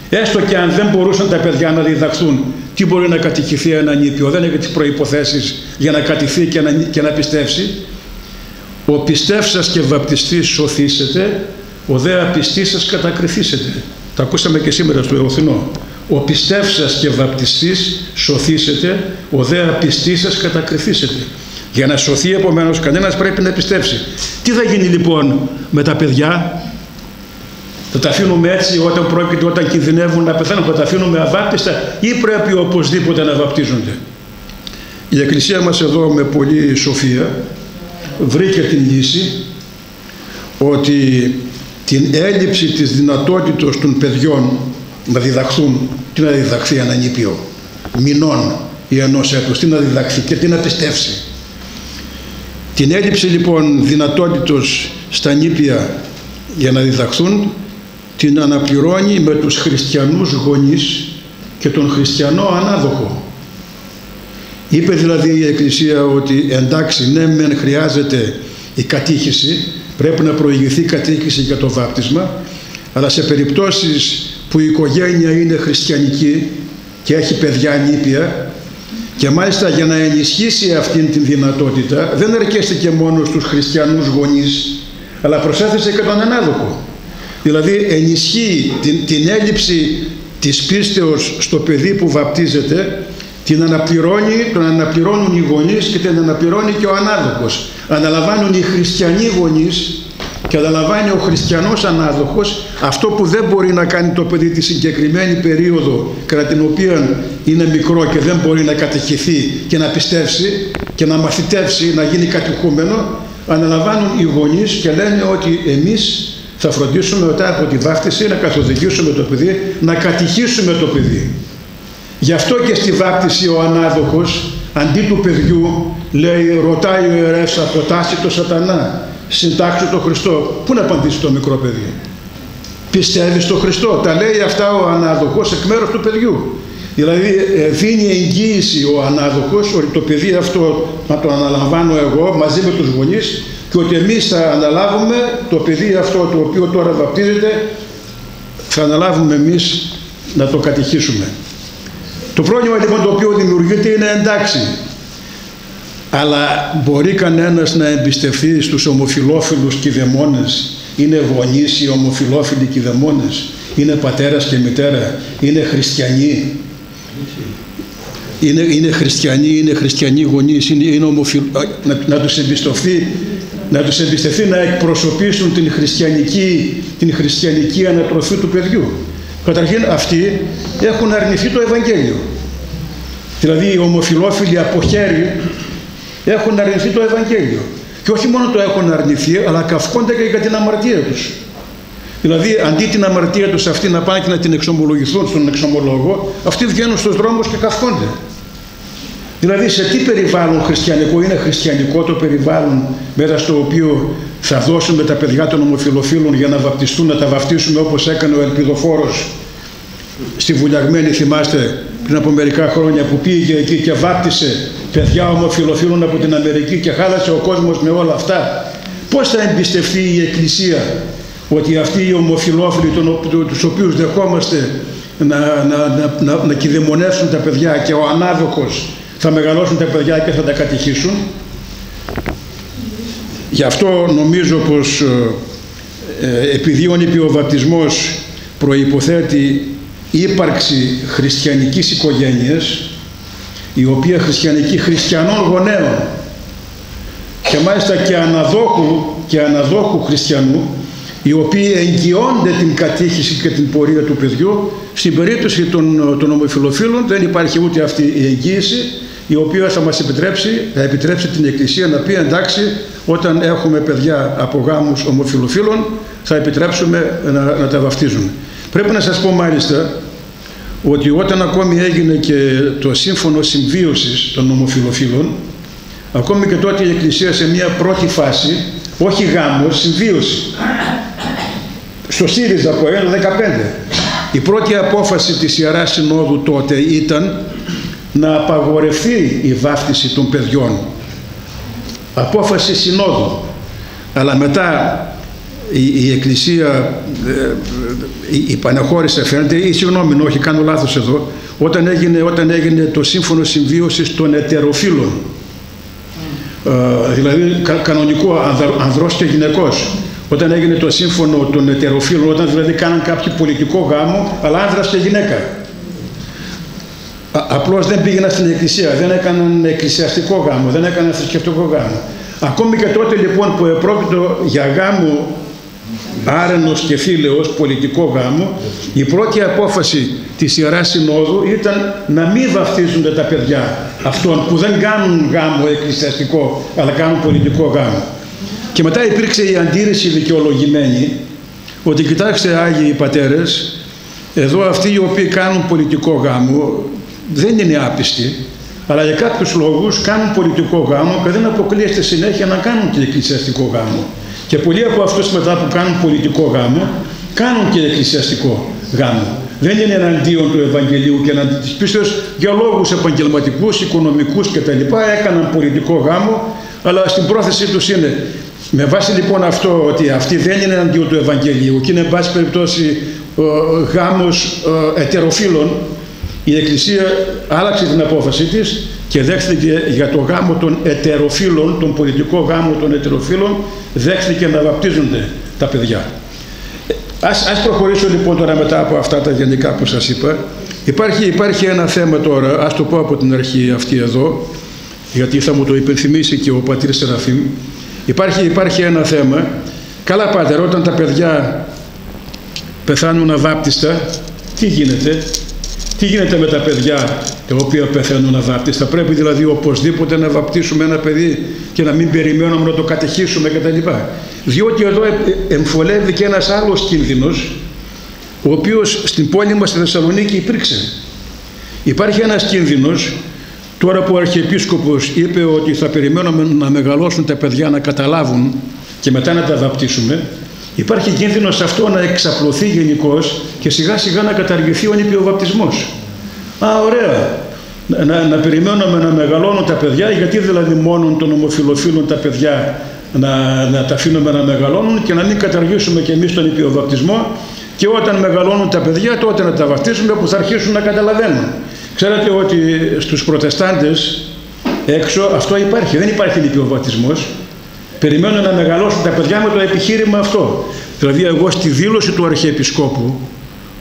έστω και αν δεν μπορούσαν τα παιδιά να διδαχθούν τι μπορεί να κατηχηθεί ένα νήπιο, δεν έχει τις προϋποθέσεις για να κατηχθεί και να, και να πιστέψει. Ο πιστεύσας και βαπτιστής σωθήσετε, ο δε απιστήσας κατακριθήσετε. Τα ακούσαμε και σήμερα στο Εωθινό. Ο πιστεύσας και βαπτιστής σωθήσετε, ο δε απιστήσας κατακριθήσετε. Για να σωθεί επομένως κανένας πρέπει να πιστέψει. Τι θα γίνει λοιπόν με τα παιδιά? Θα τα αφήνουμε έτσι όταν πρόκειται, όταν κινδυνεύουν να πεθάνουν, θα τα αφήνουμε αβάπτιστα ή πρέπει οπωσδήποτε να βαπτίζονται? Η Εκκλησία μας εδώ με πολύ σοφία βρήκε την λύση, ότι την έλλειψη της δυνατότητας των παιδιών να διδαχθούν, τι να διδαχθεί ένα νήπιο μηνών ή ενός έτους, τι να διδαχθεί και τι να πιστέψει, την έλλειψη λοιπόν δυνατότητας στα νήπια για να διδαχθούν, την αναπληρώνει με τους χριστιανούς γονείς και τον χριστιανό ανάδοχο. Είπε δηλαδή η Εκκλησία ότι εντάξει, ναι μεν χρειάζεται η κατήχηση, πρέπει να προηγηθεί κατήχηση για το βάπτισμα, αλλά σε περιπτώσεις που η οικογένεια είναι χριστιανική και έχει παιδιά νήπια, και μάλιστα για να ενισχύσει αυτήν την δυνατότητα δεν αρκέστηκε μόνο στους χριστιανούς γονείς, αλλά προσέθεσε και τον ανάδοχο. Δηλαδή ενισχύει την, την έλλειψη της πίστεως στο παιδί που βαπτίζεται, Την αναπληρώνει, τον αναπληρώνουν οι γονείς και την αναπληρώνει και ο ανάδοχος. Αναλαμβάνουν οι χριστιανοί γονείς και αναλαμβάνει ο χριστιανός ανάδοχος αυτό που δεν μπορεί να κάνει το παιδί τη συγκεκριμένη περίοδο κατά την οποία είναι μικρό και δεν μπορεί να κατοικηθεί και να πιστέψει και να μαθητεύσει, να γίνει κατοικούμενο. Αναλαμβάνουν οι γονείς και λένε ότι εμείς θα φροντίσουμε μετά από τη βάφτιση να καθοδηγήσουμε το παιδί, να κατοικήσουμε το παιδί. Γι' αυτό και στη βάφτιση ο ανάδοχος, αντί του παιδιού, λέει, ρωτάει ο ιερεύς, αποτάσσει το σατανά, συντάξου το Χριστό. Πού να απαντήσει το μικρό παιδί? Πιστεύει στο Χριστό. Τα λέει αυτά ο ανάδοχος εκ μέρους του παιδιού. Δηλαδή δίνει εγγύηση ο ανάδοχος ότι το παιδί αυτό να το αναλαμβάνω εγώ μαζί με τους γονείς και ότι εμείς θα αναλάβουμε το παιδί αυτό το οποίο τώρα βαπτίζεται, θα αναλάβουμε εμείς να το κατηχήσουμε. Το πρόβλημα λοιπόν το οποίο δημιουργείται είναι εντάξει. Αλλά μπορεί κανένας να εμπιστευτεί στους ομοφυλόφιλους κηδεμόνες? Είναι γονείς οι ομοφυλόφιλοι κηδεμόνες? Είναι πατέρας και μητέρα? Είναι χριστιανοί? Είναι, είναι χριστιανοί, είναι χριστιανοί γονείς, είναι, είναι ομοφιλ... να, να τους εμπιστευτεί, να τους εμπιστευτεί να εκπροσωπήσουν την χριστιανική, την χριστιανική ανατροφή του παιδιού. Καταρχήν αυτοί έχουν αρνηθεί το Ευαγγέλιο. Δηλαδή οι ομοφιλόφιλοι από χέρι έχουν αρνηθεί το Ευαγγέλιο. Και όχι μόνο το έχουν αρνηθεί, αλλά καυχόνται και για την αμαρτία τους. Δηλαδή, αντί την αμαρτία τους αυτή να πάνε και να την εξομολογηθούν στον εξομολόγο, αυτοί βγαίνουν στους δρόμους και καυχόνται. Δηλαδή, σε τι περιβάλλον χριστιανικό είναι χριστιανικό το περιβάλλον μέσα στο οποίο θα δώσουμε τα παιδιά των ομοφυλοφίλων για να βαπτιστούν, να τα βαπτίσουμε όπως έκανε ο Ελπιδοφόρος στη Βουλιαγμένη, θυμάστε, πριν από μερικά χρόνια, που πήγε εκεί και βάπτισε παιδιά ομοφυλοφίλων από την Αμερική και χάλασε ο κόσμος με όλα αυτά. Πώς θα εμπιστευτεί η Εκκλησία ότι αυτοί οι ομοφυλόφιλοι, τους οποίους δεχόμαστε να, να, να, να, να κηδεμονεύσουν τα παιδιά και ο ανάδοχος θα μεγαλώσουν τα παιδιά και θα τα κατηχήσουν? Γι' αυτό νομίζω πως ε, επειδή ο βαπτισμός προϋποθέτει ύπαρξη χριστιανικής οικογένειας, η οποία χριστιανική χριστιανών γονέων και μάλιστα και αναδόχου, και αναδόχου χριστιανού, οι οποίοι εγγυώνται την κατήχηση και την πορεία του παιδιού. Στην περίπτωση των, των ομοφυλοφίλων δεν υπάρχει ούτε αυτή η εγγύηση, η οποία θα μας επιτρέψει, θα επιτρέψει την Εκκλησία να πει εντάξει, όταν έχουμε παιδιά από γάμους ομοφυλοφίλων θα επιτρέψουμε να, να τα βαφτίζουν. Πρέπει να σας πω μάλιστα ότι όταν ακόμη έγινε και το σύμφωνο συμβίωσης των ομοφυλοφίλων, ακόμη και τότε η Εκκλησία σε μια πρώτη φάση, όχι γάμος, συμβίωση, στο ΣΥΡΙΖΑ από ένα δεκαπέντε. Η πρώτη απόφαση της Ιεράς Συνόδου τότε ήταν να απαγορευτεί η βάφτιση των παιδιών. Απόφαση Συνόδου. Αλλά μετά η, η Εκκλησία η, η πανεχώρησε, φαίνεται, ή συγγνώμη, όχι, κάνω λάθος εδώ, όταν έγινε, όταν έγινε το σύμφωνο συμβίωσης των ετεροφύλων. Ε, δηλαδή κα, κανονικό ανδρός και γυναικός. Όταν έγινε το σύμφωνο των ετεροφύλων, όταν δηλαδή κάναν κάποιο πολιτικό γάμο, αλλά άνδρας και γυναίκα. Α, απλώς δεν πήγαιναν στην εκκλησία, δεν έκαναν εκκλησιαστικό γάμο, δεν έκαναν θρησκευτικό γάμο. Ακόμη και τότε λοιπόν που επρόκειτο για γάμο άρενος και φίλεος, πολιτικό γάμο, η πρώτη απόφαση της Ιεράς Συνόδου ήταν να μην βαφτίζονται τα παιδιά αυτών που δεν κάνουν γάμο εκκλησιαστικό, αλλά κάνουν πολιτικό γάμο. Και μετά υπήρξε η αντίρρηση δικαιολογημένη ότι κοιτάξτε Άγιοι Πατέρες, εδώ αυτοί οι οποίοι κάνουν πολιτικό γάμο δεν είναι άπιστοι, αλλά για κάποιους λόγους κάνουν πολιτικό γάμο και δεν αποκλείεται συνέχεια να κάνουν και εκκλησιαστικό γάμο. Και πολλοί από αυτούς μετά που κάνουν πολιτικό γάμο κάνουν και εκκλησιαστικό γάμο. Δεν είναι εναντίον του Ευαγγελίου και εναντίον της πίστης, για λόγους επαγγελματικούς, οικονομικούς κτλ. Έκαναν πολιτικό γάμο, αλλά στην πρόθεσή τους είναι. Με βάση λοιπόν αυτό ότι αυτή δεν είναι εναντίον του Ευαγγελίου και είναι εν πάση περιπτώσει γάμος ετεροφύλων, η Εκκλησία άλλαξε την απόφαση της και δέχθηκε για το γάμο των ετεροφύλων, τον πολιτικό γάμο των ετεροφύλων, δέχθηκε να βαπτίζονται τα παιδιά. Ας, ας προχωρήσω λοιπόν τώρα μετά από αυτά τα γενικά που σας είπα Υπάρχει, υπάρχει ένα θέμα τώρα, ας το πω από την αρχή αυτή εδώ, γιατί θα μου το υπενθυμίσει και ο πατήρ Σεραφείμ. Υπάρχει, υπάρχει ένα θέμα. Καλά πάτερ, όταν τα παιδιά πεθάνουν αβάπτιστα, τι γίνεται, τι γίνεται με τα παιδιά τα οποία πεθαίνουν αβάπτιστα? Πρέπει δηλαδή οπωσδήποτε να βαπτίσουμε ένα παιδί και να μην περιμένουμε να το κατεχίσουμε κτλ? Διότι εδώ εμφολεύει και ένας άλλος κίνδυνος, ο οποίος στην πόλη μας στη Θεσσαλονίκη υπήρξε. Υπάρχει ένας κίνδυνος, τώρα που ο Αρχιεπίσκοπος είπε ότι θα περιμένουμε να μεγαλώσουν τα παιδιά, να καταλάβουν και μετά να τα βαπτίσουμε, υπάρχει κίνδυνος αυτό να εξαπλωθεί γενικώς και σιγά σιγά να καταργηθεί ο νηπιοβαπτισμός. Α, ωραία. Να, να περιμένουμε να μεγαλώνουν τα παιδιά, γιατί δηλαδή μόνο των ομοφυλοφίλων τα παιδιά να, να τα αφήνουμε να μεγαλώνουν και να μην καταργήσουμε και εμείς τον νηπιοβαπτισμό? Και όταν μεγαλώνουν τα παιδιά, τότε να τα βαπτίσουμε που θα αρχίσουν να καταλαβαίνουν. Ξέρετε ότι στους Προτεστάντες έξω αυτό υπάρχει. Δεν υπάρχει νηπιοβαπτισμός. Περιμένουν να μεγαλώσουν τα παιδιά με το επιχείρημα αυτό. Δηλαδή, εγώ στη δήλωση του Αρχιεπισκόπου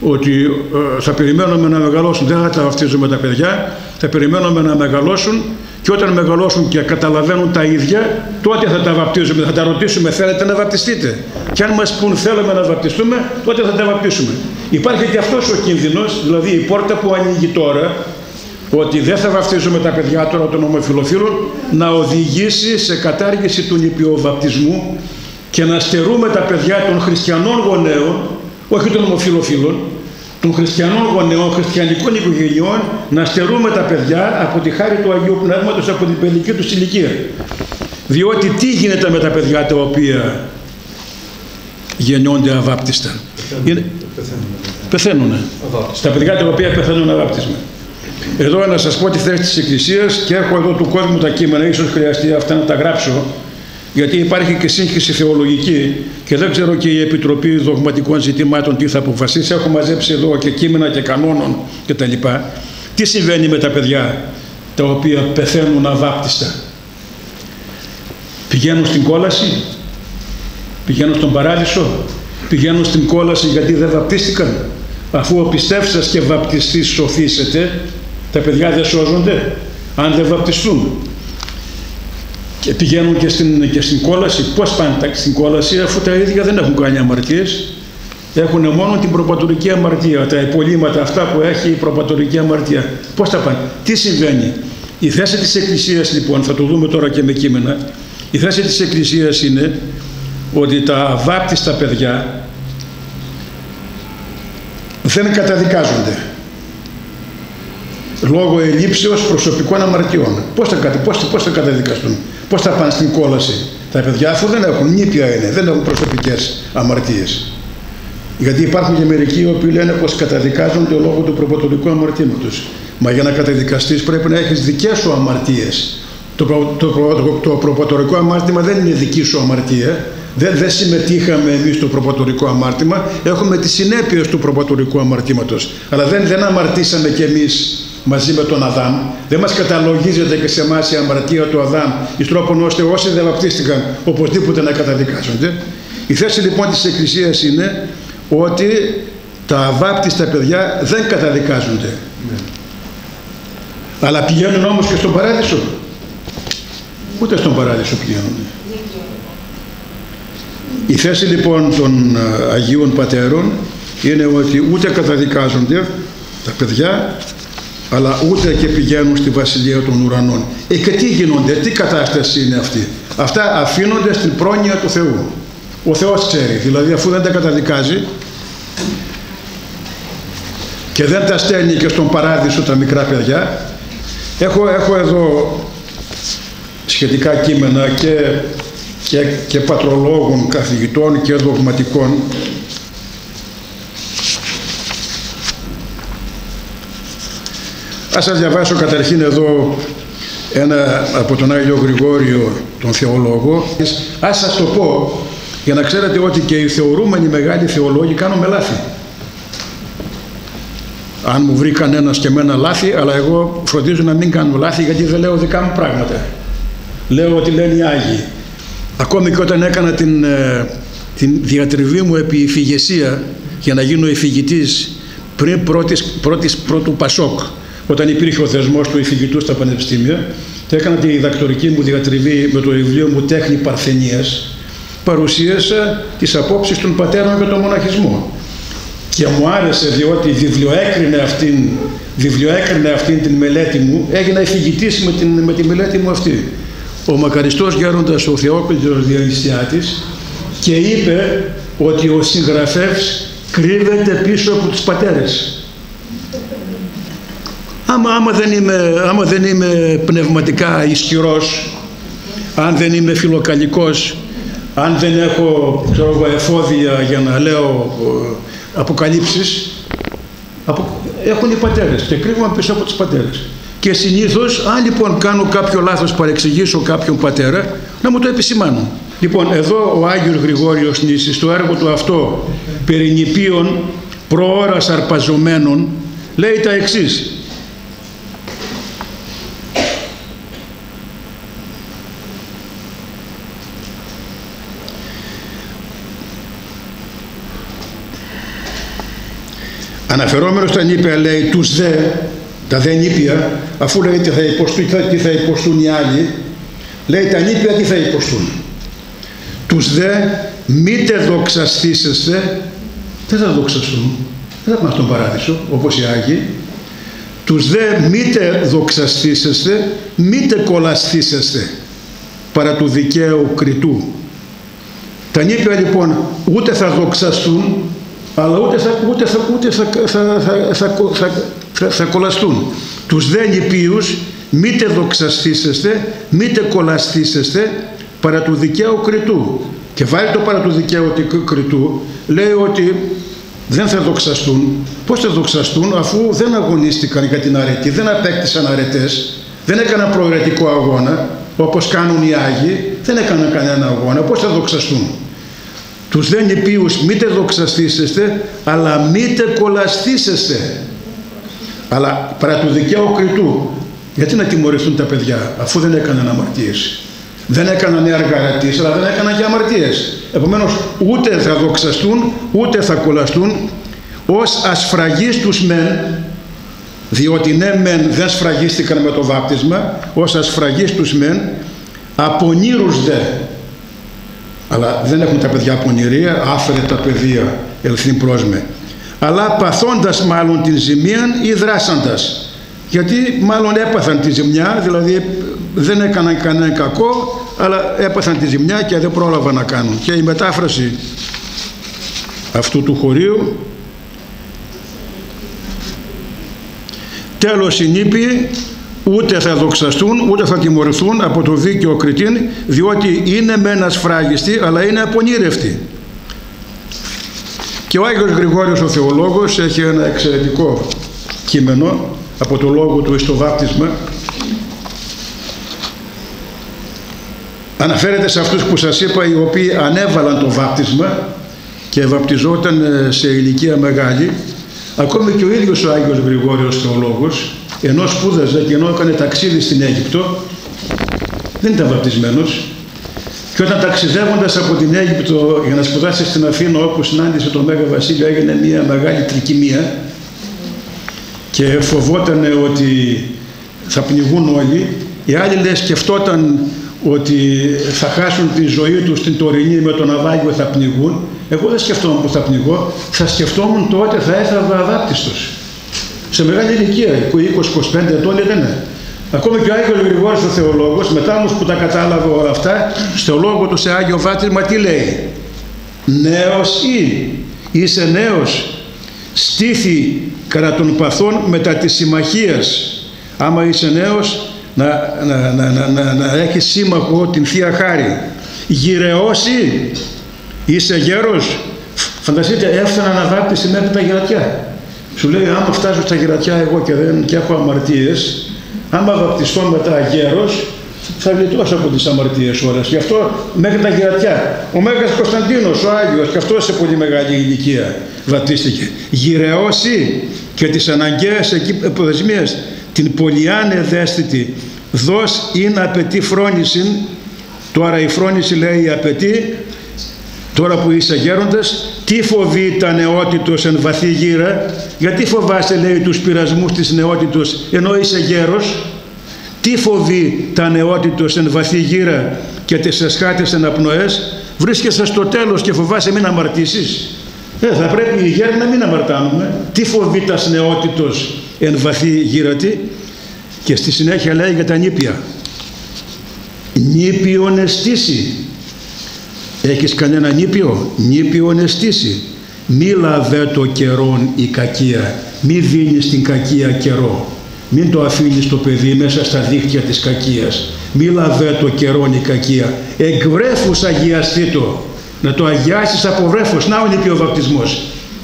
ότι ε, θα περιμένουμε να μεγαλώσουν, δεν θα τα βαπτίζουμε τα παιδιά, θα περιμένουμε να μεγαλώσουν και όταν μεγαλώσουν και καταλαβαίνουν τα ίδια, τότε θα τα βαπτίζουμε. Θα τα ρωτήσουμε, θέλετε να βαπτιστείτε? Και αν μας πουν θέλουμε να βαπτιστούμε, τότε θα τα βαπτίσουμε. Υπάρχει και αυτός ο κίνδυνος, δηλαδή η πόρτα που ανοίγει τώρα, ότι δεν θα βαπτίζουμε τα παιδιά τώρα των ομοφυλοφίλων, να οδηγήσει σε κατάργηση του νηπιοβαπτισμού και να στερούμε τα παιδιά των χριστιανών γονέων, όχι των ομοφυλοφίλων, των χριστιανών γονεών, χριστιανικών οικογενειών, να στερούμε τα παιδιά από τη χάρη του Αγίου Πνεύματος, από την παιδική τους ηλικία. Διότι τι γίνεται με τα παιδιά τα οποία γεννιόνται αβάπτιστα? Πεθαίνουν. Πεθαίνουν. Στα παιδιά τα οποία πεθαίνουν αβάπτισμα. Εδώ να σας πω τη θέση της Εκκλησίας και έχω εδώ του κόσμου τα κείμενα, ίσως χρειαστεί αυτά να τα γράψω, γιατί υπάρχει και σύγχυση θεολογική και δεν ξέρω και η Επιτροπή Δογματικών Ζητημάτων τι θα αποφασίσει. Έχω μαζέψει εδώ και κείμενα και κανόνων κτλ. Τι συμβαίνει με τα παιδιά τα οποία πεθαίνουν αβάπτιστα? Πηγαίνουν στην κόλαση, πηγαίνουν στον παράδεισο, πηγαίνουν στην κόλαση γιατί δεν βαπτίστηκαν? Αφού ο πιστεύσας και βαπτιστής σωθήσετε, τα παιδιά δεν σώζονται αν δεν βαπτιστούν. Και πηγαίνουν και στην, και στην κόλαση. Πώς πάνε στην κόλαση, αφού τα ίδια δεν έχουν κάνει αμαρτίες? Έχουν μόνο την προπατορική αμαρτία, τα υπολείμματα αυτά που έχει η προπατορική αμαρτία. Πώς τα πάνε? Τι συμβαίνει? Η θέση της Εκκλησίας, λοιπόν, θα το δούμε τώρα και με κείμενα. Η θέση της Εκκλησίας είναι ότι τα αβάπτιστα παιδιά δεν καταδικάζονται λόγω ελλείψεως προσωπικών αμαρτιών. Πώς θα, πώς, πώς θα καταδικαστούν, πώς θα πάνε στην κόλαση τα παιδιά, αφού δεν έχουν νήπια, είναι, δεν έχουν προσωπικές αμαρτίες? Γιατί υπάρχουν και μερικοί οι οποίοι λένε πως καταδικάζονται λόγω του προπατορικού αμαρτήματος. Μα για να καταδικαστείς πρέπει να έχεις δικές σου αμαρτίες. Το, προ, το, προ, το προπατορικό αμάρτημα δεν είναι δική σου αμαρτία. Δεν, δεν συμμετείχαμε εμείς στο προπατορικό αμάρτημα, έχουμε τις συνέπειες του προπατορικού αμαρτήματος. Αλλά δεν, δεν αμαρτήσαμε κι εμείς μαζί με τον Αδάμ. Δεν μας καταλογίζεται και σε εμάς η αμαρτία του Αδάμ, εις τρόπον ώστε όσοι δεν βαπτίστηκαν οπωσδήποτε να καταδικάζονται. Η θέση λοιπόν της Εκκλησίας είναι ότι τα αβάπτιστα παιδιά δεν καταδικάζονται. Ναι. Αλλά πηγαίνουν όμως και στον παράδεισο? Ούτε στον παράδεισο πηγαίνουν. Η θέση λοιπόν των Αγίων Πατέρων είναι ότι ούτε καταδικάζονται τα παιδιά, αλλά ούτε και πηγαίνουν στη Βασιλεία των Ουρανών. Ε, και τι γίνονται, τι κατάσταση είναι αυτή? Αυτά αφήνονται στην πρόνοια του Θεού. Ο Θεός ξέρει, δηλαδή αφού δεν τα καταδικάζει και δεν τα στέλνει και στον παράδεισο τα μικρά παιδιά. Έχω, έχω εδώ σχετικά κείμενα και Και, και πατρολόγων, καθηγητών και δογματικών. Ας σας διαβάσω καταρχήν εδώ ένα από τον Άγιο Γρηγόριο τον Θεολόγο. Ας σας το πω για να ξέρετε ότι και οι θεωρούμενοι μεγάλοι θεολόγοι κάνουμε λάθη. Αν μου βρει κανένας και εμένα λάθη, αλλά εγώ φροντίζω να μην κάνω λάθη, γιατί δεν λέω δικά μου πράγματα. Λέω ότι λένε οι Άγιοι. Ακόμη και όταν έκανα την, την διατριβή μου επί ηφηγεσία για να γίνω ηφηγητής πριν πρώτης, πρώτης πρώτου Πασόκ, όταν υπήρχε ο θεσμός του εισηγητού στα πανεπιστήμια, και έκανα τη διδακτορική μου διατριβή με το βιβλίο μου «Τέχνη Παρθενίας», παρουσίασα τις απόψεις των πατέρων για τον μοναχισμό. Και μου άρεσε, διότι βιβλιοέκρινε αυτήν, βιβλιοέκρινε αυτήν την μελέτη μου, έγινα εισηγητής με, την, με τη μελέτη μου αυτή. Ο μακαριστός Γέροντας ο Θεόπιτρος Διονυσιάτης, και είπε ότι ο συγγραφεύς κρύβεται πίσω από τους πατέρες. Άμα, άμα, δεν είμαι, άμα δεν είμαι πνευματικά ισχυρός, αν δεν είμαι φιλοκαλικός, αν δεν έχω ξέρω, εφόδια για να λέω αποκαλύψεις, απο... έχουν οι πατέρες και κρύβομαι πίσω από τους πατέρες. Και συνήθως, αν λοιπόν κάνω κάποιο λάθος, παρεξηγήσω κάποιον πατέρα, να μου το επισημάνουν. Λοιπόν, εδώ ο Άγιος Γρηγόριος Νύσσης, το έργο του αυτό, περί νηπίων προώρας αρπαζομένων, λέει τα εξής. Αναφερόμενος τα νήπια, λέει, τους δε, τα δε νήπια, αφού λέει τι θα υποστούν, τι θα υποστούν οι άλλοι, λέει τα νήπια τι θα υποστούν. Τους δε μήτε δοξαστήσεστε, δεν θα δοξαστούν, δεν θα πάνε στον παράδεισο, όπως οι Άγιοι. Τους δε μήτε δοξαστήσεστε, μήτε κολαστήσεστε, παρά του δικαίου κριτού. Τα νήπια λοιπόν ούτε θα δοξαστούν, αλλά ούτε θα, ούτε θα, ούτε θα, θα, θα, θα, θα, θα, θα κολαστούν. Τους δε νηπίους μήτε δοξαστήσεστε, μήτε κολαστήσεστε, παρά του δικαίου κριτού. Και βάλει το παρά του δικαίου κριτού, λέει ότι δεν θα δοξαστούν. Πώς θα δοξαστούν, αφού δεν αγωνίστηκαν για την αρετή, δεν απέκτησαν αρετές, δεν έκαναν προαιρετικό αγώνα, όπως κάνουν οι Άγιοι, δεν έκαναν κανένα αγώνα, πώς θα δοξαστούν. Τους δε νηπίους μήτε δοξαστήσεστε, αλλά μήτε κολαστήσεστε. Αλλά παρά του δικαίου κριτού. Γιατί να τιμωρηθούν τα παιδιά, αφού δεν έκαναν αμαρτίες. Δεν έκαναν έργα αρετής, αλλά δεν έκαναν και αμαρτίες. Επομένως, ούτε θα δοξαστούν, ούτε θα κολαστούν, ως ασφραγείς τους μεν, διότι ναι μεν δεν σφραγίστηκαν με το βάπτισμα, ως ασφραγείς τους μεν, απονήρους δε. Αλλά δεν έχουν τα παιδιά απονηρία, άφερε τα παιδεία, ελθύν πρόσμε. Αλλά παθώντας μάλλον την ζημίαν ή δράσαντας. Γιατί μάλλον έπαθαν τη ζημιά, δηλαδή δεν έκαναν κανένα κακό, αλλά έπαθαν τη ζημιά και δεν πρόλαβαν να κάνουν. Και η μετάφραση αυτού του χωρίου, τέλος οι νήπιοι ούτε θα δοξαστούν, ούτε θα τιμωρηθούν από το δίκαιο κριτήν, διότι είναι μεν ασφράγιστοι, αλλά είναι απονήρευτοι. Και ο Άγιος Γρηγόριος ο Θεολόγος έχει ένα εξαιρετικό κείμενο από το λόγο του εις το βάπτισμα. Αναφέρεται σε αυτούς που σας είπα, οι οποίοι ανέβαλαν το βάπτισμα και βαπτιζόταν σε ηλικία μεγάλη. Ακόμη και ο ίδιος ο Άγιος Γρηγόριος Θεολόγος, ενώ σπούδαζε και ενώ έκανε ταξίδι στην Αίγυπτο, δεν ήταν βαπτισμένος. Και όταν ταξιδεύοντας από την Αίγυπτο για να σπουδάσει στην Αθήνα, όπου συνάντησε τον Μέγα Βασίλειο, έγινε μια μεγάλη τρικυμία και φοβόταν ότι θα πνιγούν όλοι. Οι άλλοι, λέει, σκεφτόταν ότι θα χάσουν τη ζωή τους στην τωρινή, με το ναυάγιο θα πνιγούν. Εγώ δεν σκεφτόμουν που θα πνιγώ, θα σκεφτόμουν τότε θα έφευγα αδάπτιστος. Σε μεγάλη ηλικία, είκοσι με είκοσι πέντε ετών ήταν. Ακόμη και ο Άγιος Γρηγόριος ο Θεολόγος, μετά όμως που τα κατάλαβε όλα αυτά, στο λόγο του σε Άγιο Βάπτισμα τι λέει? Νέος ή, είσαι νέος, στήθη κατά των παθών μετά της συμμαχίας. Άμα είσαι νέος, να, να, να, να, να, να έχεις σύμμαχο την Θεία Χάρη. Γυρεώσει, είσαι γέρος. Φανταστείτε, έφταναν αδάπτιση μέχρι τα γερατιά. Σου λέει, άμα φτάσω στα γερατιά εγώ και, δεν, και έχω αμαρτίες, άμα βαπτιστώ μετά γέρος, θα γλιτώσω από τις αμαρτίες όλες. Γι' αυτό μέχρι τα γερατιά. Ο Μέγας Κωνσταντίνος, ο Άγιος, και αυτός σε πολύ μεγάλη ηλικία βαπτίστηκε. Γυρεώσει και τις αναγκαίες εκεί προθεσμίες. Την πολυάν ευαίσθητη, δώσ' ειν απαιτεί φρόνησιν. Τώρα η φρόνηση, λέει, απαιτεί, τώρα που είσαι γέροντας, Τι φοβεί τα νεότητος εν βαθύ γύρα, γιατί φοβάσαι, λέει, τους πειρασμούς της νεότητος ενώ είσαι γέρος. Τι φοβεί τα νεότητος εν βαθύ γύρα και τις ασχάτες εν απνοές, βρίσκεσαι στο τέλος και φοβάσαι μην αμαρτήσεις. Ε, θα πρέπει οι γέροι να μην αμαρτάνουμε. Τι φοβεί τας νεότητος εν βαθύ γύρατη. Και στη συνέχεια λέει για τα νήπια. Νήπιον αισθήσει. Έχεις κανένα νήπιο? Νήπιον αισθήσει. Μη λαβέ το καιρόν η κακία. Μη δίνεις την κακία καιρό. Μην το αφήνεις το παιδί μέσα στα δίχτυα της κακίας. Μη λαβέ το καιρόν η κακία. Εκ βρέφους αγιαστεί το. Να το αγιάσεις από βρέφος. Να ο νηπιοβαπτισμός.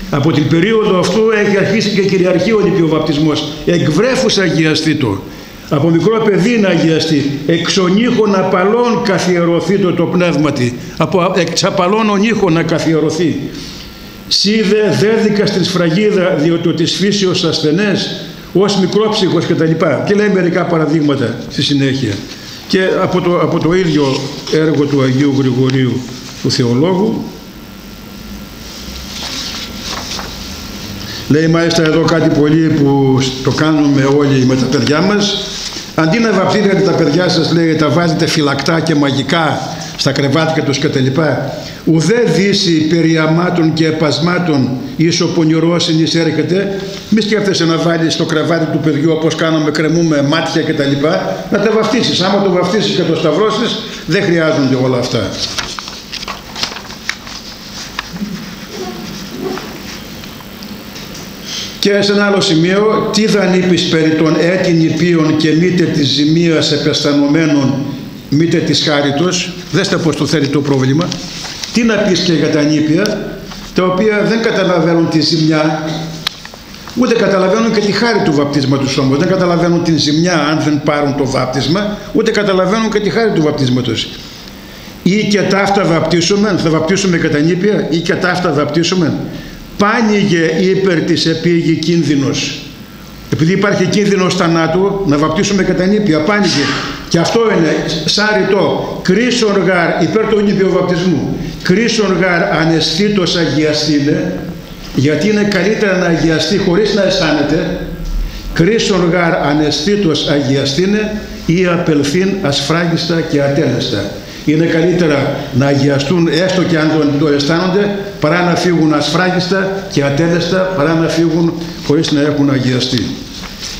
Από την περίοδο αυτού έχει αρχίσει και κυριαρχεί ο νηπιοβαπτισμός. Εκ βρέφους αγιαστεί το. Από μικρό παιδί να αγιαστεί. Εξονύχων απαλών καθιερωθεί το το πνεύμα τη. Από εξαπαλών ονύχων να καθιερωθεί. Σίδε δέδικα στην σφραγίδα διότι της φύσεως ασθενές ως μικρόψυχος κτλ. Και λέει μερικά παραδείγματα στη συνέχεια. Και από το, από το ίδιο έργο του Αγίου Γρηγορίου του Θεολόγου. Λέει μάλιστα εδώ κάτι πολύ που το κάνουμε όλοι με τα παιδιά μας. Αντί να βαπτίζετε τα παιδιά σας, λέει, τα βάζετε φυλακτά και μαγικά στα κρεβάτια τους κτλ. Ουδέ δύση περί αμάτων και επασμάτων ίσο πονηρώσιν εις έρχεται. Μη σκέφτεσαι να βάλεις στο κρεβάτι του παιδιού, όπως κάναμε, κρεμούμε μάτια κτλ. Να τα βαφτίσεις. Άμα το βαφτίσεις και το σταυρώσεις, δεν χρειάζονται όλα αυτά. Και σε ένα άλλο σημείο, τι δανείπεις περί των έτην νηπίων και μήτε της ζημίας επαισθανωμένων, μήτε της χάριτος. Δέστε πως το θέλει το πρόβλημα. Τι να πεις και για τα νήπια, τα οποία δεν καταλαβαίνουν τη ζημιά, ούτε καταλαβαίνουν και τη χάρη του βαπτίσματος όμως. Δεν καταλαβαίνουν την ζημιά αν δεν πάρουν το βάπτισμα, ούτε καταλαβαίνουν και τη χάρη του βαπτίσματος. Ή και ταύτα βαπτίσουμε, θα βαπτίσουμε και τα νήπια, ή και ταύτα βαπτίσουμε. Πάνηγε υπερ της επήγη κίνδυνος. Επειδή υπάρχει κίνδυνος θανάτου, να βαπτίσουμε κατά νήπια. Πάνηγε. Και αυτό είναι σάριτο. Κρίσον γαρ υπέρ του νηπιοβαπτισμού. Κρίσον γαρ αναισθήτως αγιαστήνε, γιατί είναι καλύτερα να αγιαστεί χωρίς να αισθάνεται. Κρίσον γαρ αναισθήτως αγιαστήνε ή απελθήν ασφράγιστα και ατέλεστα. Είναι καλύτερα να αγιαστούν έστω και αν το αισθάνονται, παρά να φύγουν ασφράγιστα και ατέλεστα, παρά να φύγουν χωρίς να έχουν αγιαστεί.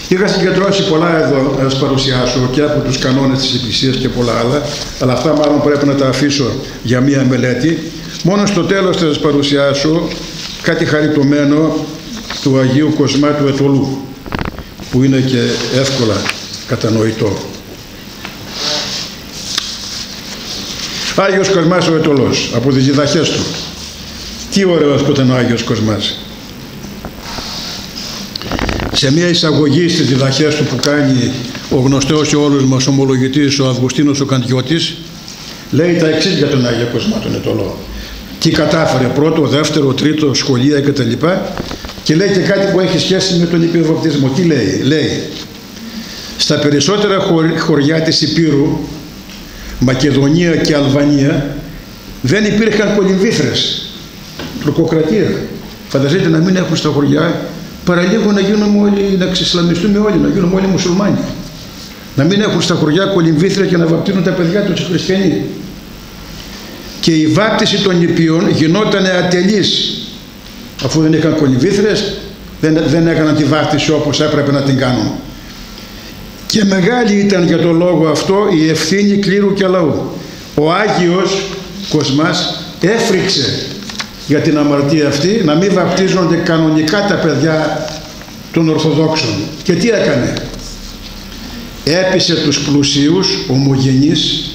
Είχα συγκεντρώσει πολλά εδώ να σας παρουσιάσω και από τους κανόνες της Εκκλησίας και πολλά άλλα, αλλά αυτά μάλλον πρέπει να τα αφήσω για μία μελέτη. Μόνο στο τέλος θα σας παρουσιάσω κάτι χαριτωμένο του Αγίου Κοσμά του Αιτωλού, που είναι και εύκολα κατανοητό. Άγιος Κοσμάς ο Αιτωλός, από τις διδαχές του. Τι ωραίος που ήταν ο Άγιος Κοσμάς. Σε μια εισαγωγή στις διδαχές του που κάνει ο γνωστός σε όλους μας ομολογητής ο Αυγουστίνος ο Καντιώτης, λέει τα εξής για τον Άγιο Κοσμά τον Αιτωλό. Τι κατάφερε, πρώτο, δεύτερο, τρίτο, σχολεία κτλ. Και λέει και κάτι που έχει σχέση με τον νηπιοβαπτισμό. Τι λέει, λέει, στα περισσότερα χωριά της Υπήρου, Μακεδονία και Αλβανία, δεν υπήρχαν κολυμβήθρες, τουρκοκρατία. Φανταστείτε να μην έχουν στα χωριά, παρά λίγο να γίνουμε όλοι, να ξεσλαμιστούμε όλοι, να γίνουμε όλοι μουσουλμάνοι. Να μην έχουν στα χωριά κολυμβήθρια και να βαπτίζουν τα παιδιά τους οι χριστιανοί. Και η βάπτιση των νηπίων γινόταν ατελής, αφού δεν είχαν κολυμβήθρες, δεν, δεν έκαναν τη βάπτιση όπως έπρεπε να την κάνουν. Και μεγάλη ήταν για τον λόγο αυτό η ευθύνη κλήρου και λαού. Ο Άγιος Κοσμάς έφρυξε για την αμαρτία αυτή να μην βαπτίζονται κανονικά τα παιδιά των Ορθοδόξων. Και τι έκανε? Έπεισε τους πλουσίους, ομογενείς,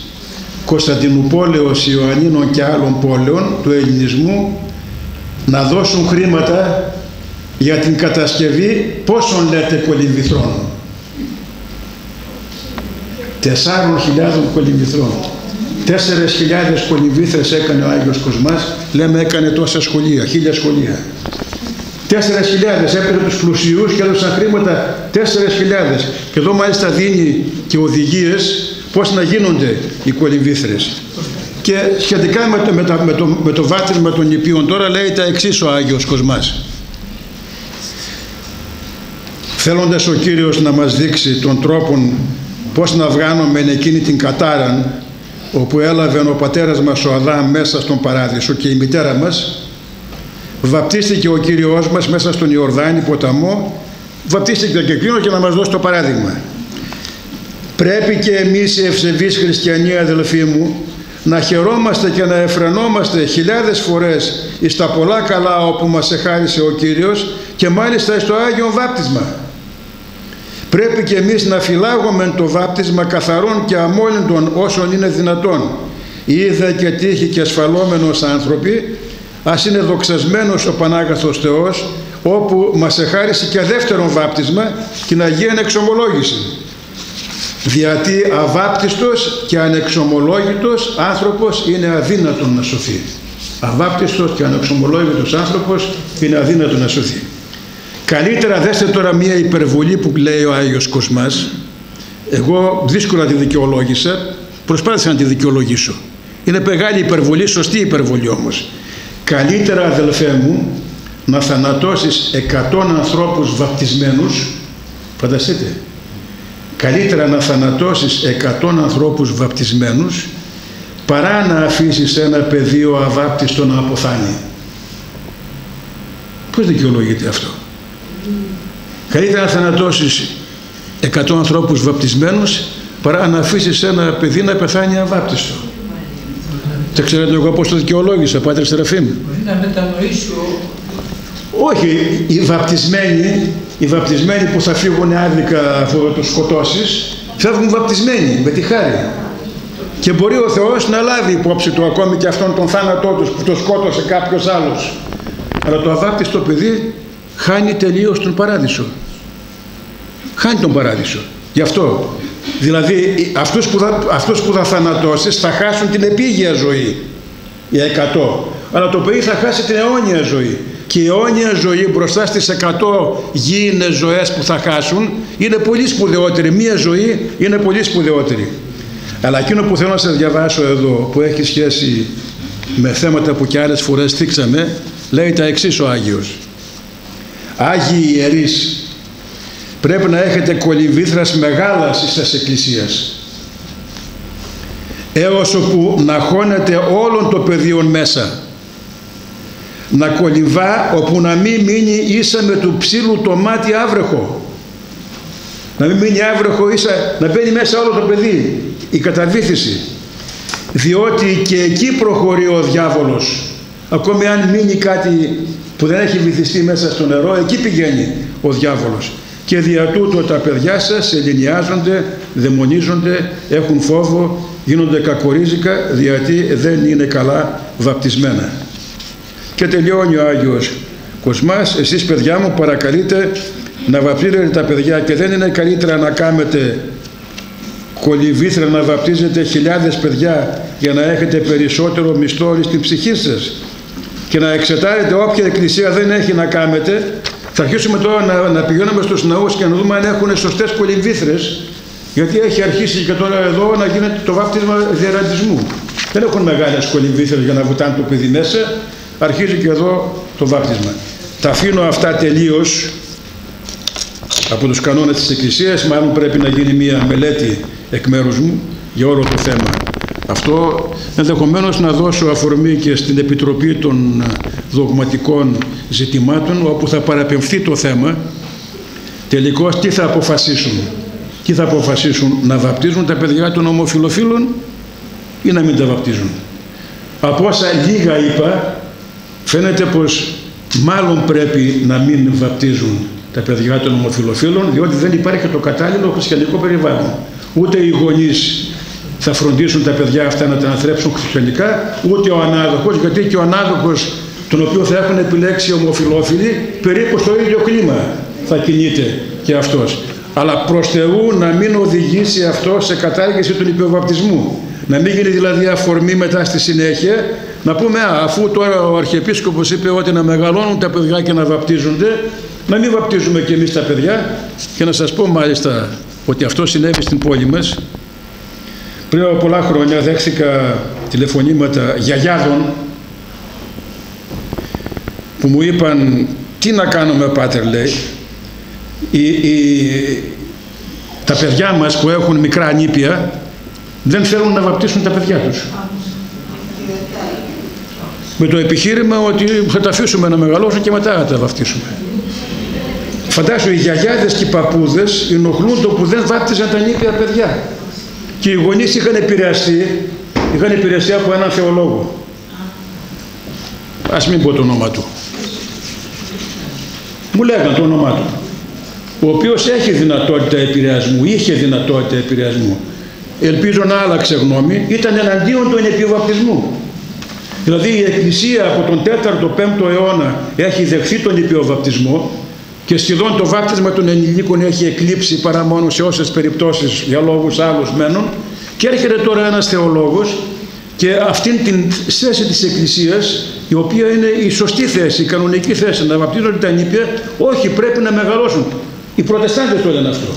Κωνσταντινουπόλεως, Ιωαννίνων και άλλων πόλεων του ελληνισμού να δώσουν χρήματα για την κατασκευή πόσων λέτε κολυμβηθρών. Τεσσάρων χιλιάδων κολυμβηθρών. Τέσσερες χιλιάδες κολυμβήθρες έκανε ο Άγιος Κοσμάς, λέμε έκανε τόσα σχολεία, χίλια σχολεία. Τέσσερες χιλιάδες, έπαιρνε τους πλουσιούς και έδωσαν χρήματα, τέσσερες χιλιάδες. Και εδώ μάλιστα δίνει και οδηγίες πώς να γίνονται οι κολυμβήθρες. Και σχετικά με το, με τα, με το, με το βάπτισμα των νηπίων τώρα λέει τα εξής ο Άγιος Κοσμάς. Θέλοντας ο Κύριος να μας δείξει τον τρόπον πώς να βγάνουμε εκείνη την κατάραν όπου έλαβε ο πατέρας μας ο Αδάμ μέσα στον Παράδεισο και η μητέρα μας, βαπτίστηκε ο Κύριος μας μέσα στον Ιορδάνη ποταμό, βαπτίστηκε και εκείνο για να μας δώσει το παράδειγμα. Πρέπει και εμείς οι ευσεβείς χριστιανοί αδελφοί μου να χαιρόμαστε και να εφρενόμαστε χιλιάδες φορές εις τα πολλά καλά όπου μας εχάρισε ο Κύριος και μάλιστα στο Άγιο Βάπτισμα. Πρέπει και εμείς να φυλάγουμε το βάπτισμα καθαρόν και αμόλυντον όσον είναι δυνατόν. Είδα και τύχη και ασφαλόμενος άνθρωποι, ας είναι δοξασμένος ο Πανάγαθος Θεός, όπου μας εχάρισε και δεύτερον βάπτισμα, την Αγία Εξομολόγηση. Διότι αβάπτιστος και ανεξομολόγητος άνθρωπος είναι αδύνατον να σωθεί. Αβάπτιστος και ανεξομολόγητος άνθρωπος είναι αδύνατον να σωθεί. Καλύτερα δέστε τώρα μία υπερβολή που λέει ο Άγιος Κοσμάς. Εγώ δύσκολα τη δικαιολόγησα, προσπάθησα να τη δικαιολογήσω. Είναι μεγάλη υπερβολή, σωστή υπερβολή όμως. Καλύτερα αδελφέ μου να θανατώσεις εκατόν ανθρώπους βαπτισμένους, φανταστείτε. Καλύτερα να θανατώσεις εκατόν ανθρώπους βαπτισμένους παρά να αφήσεις ένα πεδίο αβάπτιστο να αποθάνει. Πώς δικαιολογείται αυτό? Καλύτερα να θανατώσεις εκατόν ανθρώπους βαπτισμένους παρά να αφήσεις ένα παιδί να πεθάνει αβάπτιστο. Δεν ξέρετε εγώ πώς το δικαιολόγησα, Πατήρ Σεραφείμ. Να μετανοήσω. Όχι, οι βαπτισμένοι, οι βαπτισμένοι που θα φύγουν άδικα αφού τους σκοτώσεις, φεύγουν βαπτισμένοι με τη χάρη. Και μπορεί ο Θεός να λάβει υπόψη του ακόμη και αυτόν τον θάνατό τους που το σκότωσε κάποιος άλλος. Αλλά το αβάπτιστο παιδί χάνει τελείως τον παράδεισο. Χάνει τον παράδεισο. Γι' αυτό. Δηλαδή αυτούς που θα, αυτούς που θα θανατώσεις θα χάσουν την επίγεια ζωή, οι εκατό. Αλλά το παιδί θα χάσει την αιώνια ζωή. Και η αιώνια ζωή μπροστά στις εκατό γήινες ζωές που θα χάσουν είναι πολύ σπουδαιότερη. Μία ζωή είναι πολύ σπουδαιότερη. Αλλά εκείνο που θέλω να σας διαβάσω εδώ, που έχει σχέση με θέματα που και άλλες φορές θίξαμε, λέει τα εξής ο Άγιος. Άγιοι ιερείς, πρέπει να έχετε κολυβήθρας μεγάλας εις τας εκκλησίας, έως όπου να χώνετε όλων των πεδίων μέσα, να κολυβά όπου να μην μείνει ίσα με του ψήλου το μάτι άβρεχο, να μην μείνει άβρεχο ίσα, να μπαίνει μέσα όλο το παιδί, η καταβήθηση, διότι και εκεί προχωρεί ο διάβολος. Ακόμη αν μείνει κάτι που δεν έχει βυθιστεί μέσα στο νερό, εκεί πηγαίνει ο διάβολος. Και δια τούτο τα παιδιά σας ελληνιάζονται, δαιμονίζονται, έχουν φόβο, γίνονται κακορίζικα, διότι δεν είναι καλά βαπτισμένα. Και τελειώνει ο Άγιος Κοσμάς, εσείς παιδιά μου παρακαλείτε να βαπτίζετε τα παιδιά και δεν είναι καλύτερα να κάνετε κολυβήθρα να βαπτίζετε χιλιάδες παιδιά για να έχετε περισσότερο μισθό στην ψυχή σας και να εξετάρετε όποια εκκλησία δεν έχει να κάνετε. Θα αρχίσουμε τώρα να, να πηγαίνουμε στους ναούς και να δούμε αν έχουν σωστές κολυβήθρες, γιατί έχει αρχίσει και τώρα εδώ να γίνεται το βάπτισμα διαιραντισμού. Δεν έχουν μεγάλες κολυβήθρες για να βουτάνε το παιδί μέσα. Αρχίζει και εδώ το βάπτισμα. Τα αφήνω αυτά τελείως από τους κανόνες της Εκκλησίας. Μάλλον πρέπει να γίνει μία μελέτη εκ μέρους μου για όλο το θέμα. Αυτό ενδεχομένως να δώσω αφορμή και στην Επιτροπή των Δογματικών Ζητημάτων, όπου θα παραπεμφθεί το θέμα τελικώς τι θα αποφασίσουν. Τι θα αποφασίσουν, να βαπτίζουν τα παιδιά των ομοφυλοφίλων ή να μην τα βαπτίζουν. Από όσα λίγα είπα, φαίνεται πως μάλλον πρέπει να μην βαπτίζουν τα παιδιά των ομοφυλοφίλων, διότι δεν υπάρχει το κατάλληλο χριστιανικό περιβάλλον. Ούτε οι γονείς θα φροντίσουν τα παιδιά αυτά να τα αναθρέψουν χριστιανικά, ούτε ο ανάδοχος, γιατί και ο ανάδοχος τον οποίο θα έχουν επιλέξει οι ομοφυλόφιλοι, περίπου στο ίδιο κλίμα θα κινείται και αυτός. Αλλά προς Θεού να μην οδηγήσει αυτό σε κατάργηση του νηπιοβαπτισμού. Να μην γίνει δηλαδή αφορμή μετά στη συνέχεια να πούμε α, αφού τώρα ο Αρχιεπίσκοπος είπε ότι να μεγαλώνουν τα παιδιά και να βαπτίζονται, να μην βαπτίζουμε και εμείς τα παιδιά. Και να σας πω μάλιστα ότι αυτό συνέβη στην πόλη μας. Πριν από πολλά χρόνια δέχθηκα τηλεφωνήματα γιαγιάδων που μου είπαν τι να κάνουμε, πάτερ, λέει, οι, οι, τα παιδιά μας που έχουν μικρά ανήπια δεν θέλουν να βαπτίσουν τα παιδιά τους. Με το επιχείρημα ότι θα τα αφήσουμε να μεγαλώσουν και μετά θα τα βαπτίσουμε. Φαντάσου, οι γιαγιάδες και οι παππούδες ενοχλούνται που δεν βάπτιζαν τα νήπια παιδιά. Και οι γονείς είχαν επηρεαστεί, είχαν επηρεαστεί από έναν θεολόγο. Ας μην πω το όνομα του. Μου λέγαν το όνομά του. Ο οποίος έχει δυνατότητα επηρεασμού, είχε δυνατότητα επηρεασμού. Ελπίζω να άλλαξε γνώμη, ήταν εναντίον του ενεπιοβαπτισμού. Δηλαδή η Εκκλησία από τον τέταρτο πέμπτο αιώνα έχει δεχθεί τον ενεπιοβαπτισμό και σχεδόν το βάπτισμα των ενηλίκων έχει εκλείψει παρά μόνο σε όσες περιπτώσεις για λόγους άλλους μένουν, και έρχεται τώρα ένας θεολόγος και αυτήν την θέση της Εκκλησίας, η οποία είναι η σωστή θέση, η κανονική θέση, να βαπτίζονται τα νήπια, όχι, πρέπει να μεγαλώσουν. Οι Προτεστάντες το λένε αυτό.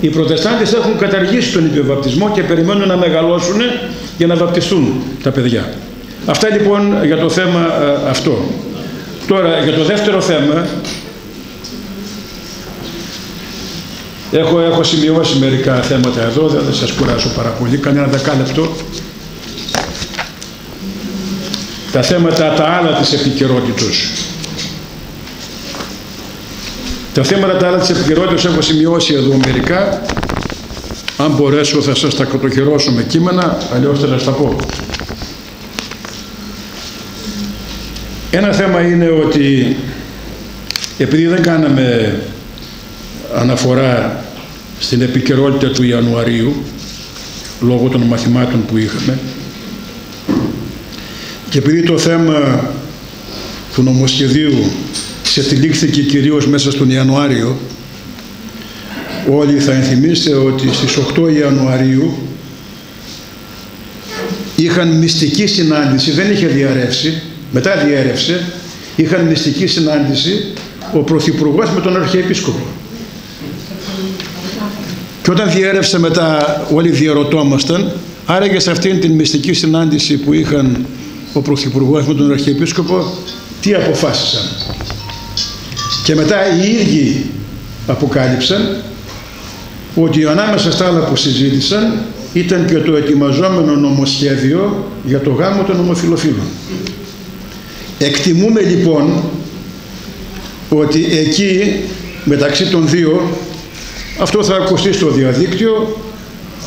Οι Προτεστάντες έχουν καταργήσει τον νηπιοβαπτισμό και περιμένουν να μεγαλώσουν για να βαπτιστούν τα παιδιά. Αυτά λοιπόν για το θέμα α, αυτό. Τώρα για το δεύτερο θέμα έχω, έχω σημειώσει μερικά θέματα εδώ, δεν θα σας κουράσω πάρα πολύ, κανένα δεκάλεπτο. Τα θέματα τα άλλα της επικαιρότητος. Τα θέματα τα άλλα της επικαιρότητος έχω σημειώσει εδώ μερικά. Αν μπορέσω θα σας τα κατοχυρώσω με κείμενα, αλλιώς θα σας τα πω. Ένα θέμα είναι ότι επειδή δεν κάναμε αναφορά στην επικαιρότητα του Ιανουαρίου λόγω των μαθημάτων που είχαμε και επειδή το θέμα του νομοσχεδίου ξετυλίχθηκε κυρίως μέσα στον Ιανουάριο, όλοι θα ενθυμίσετε ότι στις οκτώ Ιανουαρίου είχαν μυστική συνάντηση, δεν είχε διαρρεύσει, μετά διέρευσε, είχαν μυστική συνάντηση ο Πρωθυπουργός με τον Αρχιεπίσκοπο. Και όταν διέρευσε μετά όλοι διερωτώμασταν, άραγε σε αυτήν την μυστική συνάντηση που είχαν ο Πρωθυπουργός με τον Αρχιεπίσκοπο, τι αποφάσισαν. Και μετά οι ίδιοι αποκάλυψαν ότι ανάμεσα στα άλλα που συζήτησαν ήταν και το ετοιμαζόμενο νομοσχέδιο για το γάμο των ομοφυλοφίλων. Εκτιμούμε λοιπόν ότι εκεί μεταξύ των δύο, αυτό θα ακουστεί στο διαδίκτυο,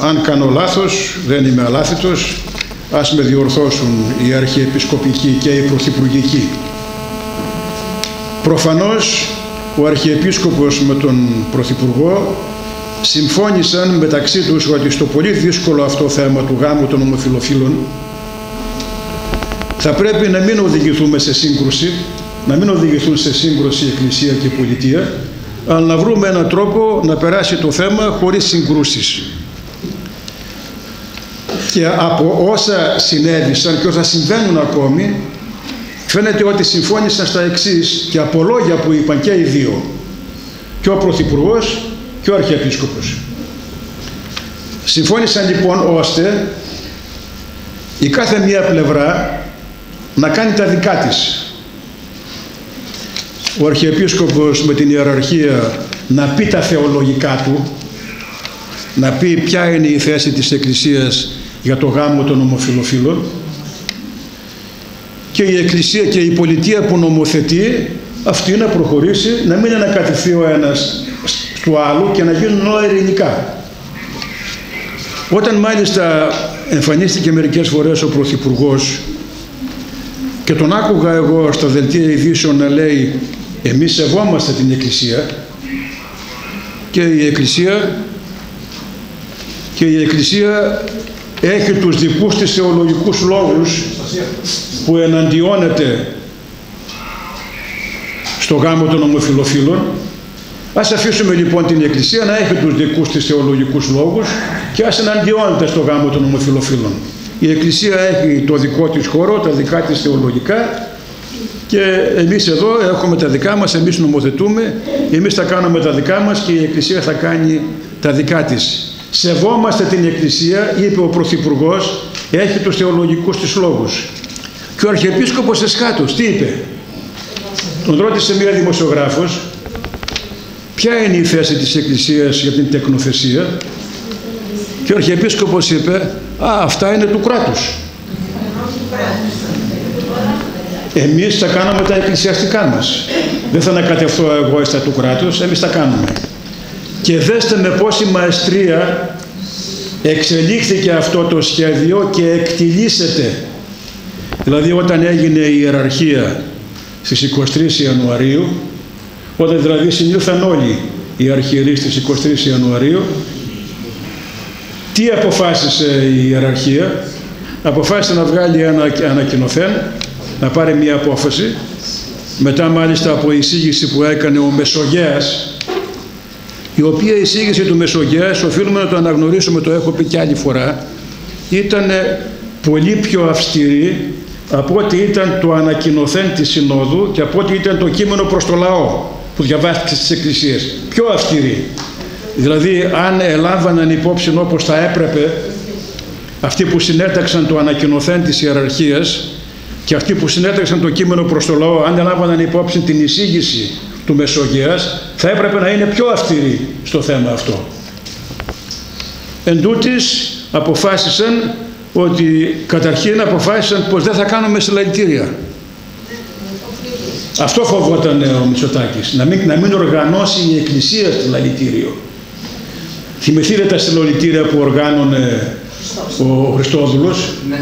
αν κάνω λάθος, δεν είμαι αλάθητος, ας με διορθώσουν οι αρχιεπισκοπικοί και οι πρωθυπουργικοί. Προφανώς ο Αρχιεπίσκοπος με τον Πρωθυπουργό συμφώνησαν μεταξύ τους ότι στο πολύ δύσκολο αυτό θέμα του γάμου των ομοφυλοφίλων θα πρέπει να μην οδηγηθούμε σε σύγκρουση, να μην οδηγηθούν σε σύγκρουση η Εκκλησία και η Πολιτεία, αλλά να βρούμε έναν τρόπο να περάσει το θέμα χωρίς συγκρούσεις. Και από όσα συνέβησαν και όσα συμβαίνουν ακόμη, φαίνεται ότι συμφώνησαν στα εξής και από λόγια που είπαν και οι δύο, και ο Πρωθυπουργός και ο Αρχιεπίσκοπος. Συμφώνησαν λοιπόν ώστε η κάθε μία πλευρά να κάνει τα δικά της. Ο Αρχιεπίσκοπος με την ιεραρχία να πει τα θεολογικά του, να πει ποια είναι η θέση της Εκκλησίας για το γάμο των ομοφυλοφίλων, και η Εκκλησία και η Πολιτεία που νομοθετεί αυτή να προχωρήσει, να μην ανακατευθεί ο ένας του άλλου και να γίνουν όλα ειρηνικά. Όταν μάλιστα εμφανίστηκε μερικές φορές ο Πρωθυπουργός και τον άκουγα εγώ στα δελτία ειδήσεων να λέει εμείς σεβόμαστε την Εκκλησία και η Εκκλησία και η Εκκλησία έχει τους δικούς της θεολογικούς λόγους που εναντιώνεται στο γάμο των ομοφυλοφίλων. Ας αφήσουμε λοιπόν την Εκκλησία να έχει τους δικούς της θεολογικούς λόγους και ας εναντιώνεται στο γάμο των ομοφυλοφίλων. Η Εκκλησία έχει το δικό της χώρο, τα δικά της θεολογικά, και εμείς εδώ έχουμε τα δικά μας, εμείς νομοθετούμε, εμείς θα κάνουμε τα δικά μας και η Εκκλησία θα κάνει τα δικά της. Σεβόμαστε την Εκκλησία, είπε ο Πρωθυπουργός, έχει τους θεολογικούς της λόγους. Και ο Αρχιεπίσκοπος Εσχάτος, τι είπε? Τον ρώτησε μία δημοσιογράφος, ποια είναι η θέση της Εκκλησίας για την τεκνοθεσία, και ο Αρχιεπίσκοπος είπε, α, αυτά είναι του κράτους. Εμείς τα κάναμε τα εκκλησιαστικά μας. Δεν θα ανακατευθώ εγώ στα του κράτους, εμείς τα κάνουμε. Και δέστε με πόση μαεστρία εξελίχθηκε αυτό το σχέδιο και εκτιλήσεται. Δηλαδή όταν έγινε η ιεραρχία στις εικοστή τρίτη Ιανουαρίου, όταν δηλαδή συνήλθαν όλοι οι αρχιερείς στις εικοστή τρίτη Ιανουαρίου, τι αποφάσισε η ιεραρχία? Αποφάσισε να βγάλει ένα ανακοινωθέν, να πάρει μία απόφαση, μετά μάλιστα από εισήγηση που έκανε ο Μεσογέας, η οποία εισήγηση του Μεσογέας, οφείλουμε να το αναγνωρίσουμε, το έχω πει και άλλη φορά, ήταν πολύ πιο αυστηρή από ό,τι ήταν το ανακοινωθέν της Συνόδου και από ό,τι ήταν το κείμενο προς το λαό που διαβάστηκε στις εκκλησίες. Πιο αυστηρή. Δηλαδή, αν ελάμβαναν υπόψη όπως θα έπρεπε αυτοί που συνέταξαν το ανακοινωθέν της ιεραρχίας και αυτοί που συνέταξαν το κείμενο προς το λαό, αν ελάμβαναν υπόψη την εισήγηση του Μεσογείας, θα έπρεπε να είναι πιο αυστηροί στο θέμα αυτό. Εν τούτοις, αποφάσισαν ότι καταρχήν αποφάσισαν πως δεν θα κάνουμε συλλαλητήρια. Αυτό φοβόταν ο Μητσοτάκης, να μην, να μην οργανώσει η Εκκλησία συλλαλητήριο. Θυμηθείτε τα συλλαλητήρια που οργάνωνε ο Χριστόδουλος, ναι,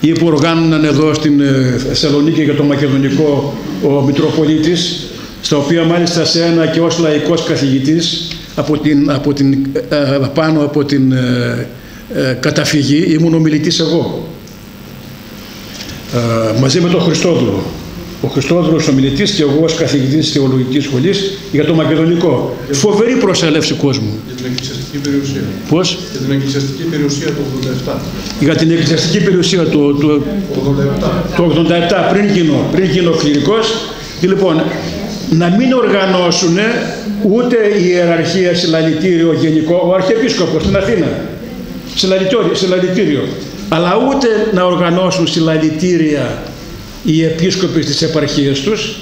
ή που οργάνωναν εδώ στην Θεσσαλονίκη για το Μακεδονικό ο Μητροπολίτης, στα οποία μάλιστα σε ένα και ως λαϊκός καθηγητής από την, από την, πάνω από την ε, ε, καταφυγή ήμουν ομιλητής εγώ, ε, μαζί με τον Χριστόδουλο. Ο Χριστόδουλος ομιλητής και εγώ ως καθηγητής της Θεολογικής Σχολής για το Μακεδονικό. Φοβερή προσέλευση κόσμου. Για την εκκλησιαστική περιουσία. Πώς? Για την εκκλησιαστική περιουσία του ογδόντα επτά. Για την εκκλησιαστική περιουσία του, του, του ογδόντα επτά. ογδόντα επτά, πριν γίνω, πριν γίνω κληρικός. Και λοιπόν, να μην οργανώσουν ούτε η ιεραρχία συλλαλητήριο γενικό, ο Αρχιεπίσκοπος στην Αθήνα, συλλαλητήριο, αλλά ούτε να οργανώσουν συλλαλητήρια οι επίσκοποι στις επαρχίες τους.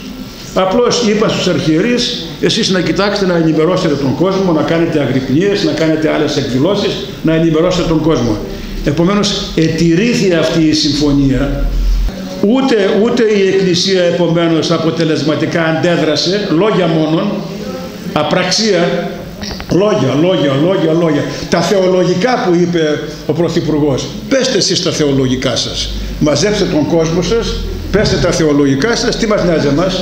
Απλώς είπα στους αρχιερείς, εσείς να κοιτάξετε να ενημερώσετε τον κόσμο, να κάνετε αγρυπνίες, να κάνετε άλλες εκδηλώσεις, να ενημερώσετε τον κόσμο. Επομένως, ετηρήθη αυτή η συμφωνία. Ούτε, ούτε η Εκκλησία επομένως αποτελεσματικά αντέδρασε, λόγια μόνον, απραξία, λόγια, λόγια, λόγια, λόγια. Τα θεολογικά που είπε ο Πρωθυπουργός, πέστε εσείς τα θεολογικά σας, μαζέψτε τον κόσμο σας, πέστε τα θεολογικά σας, τι μας νοιάζει εμάς?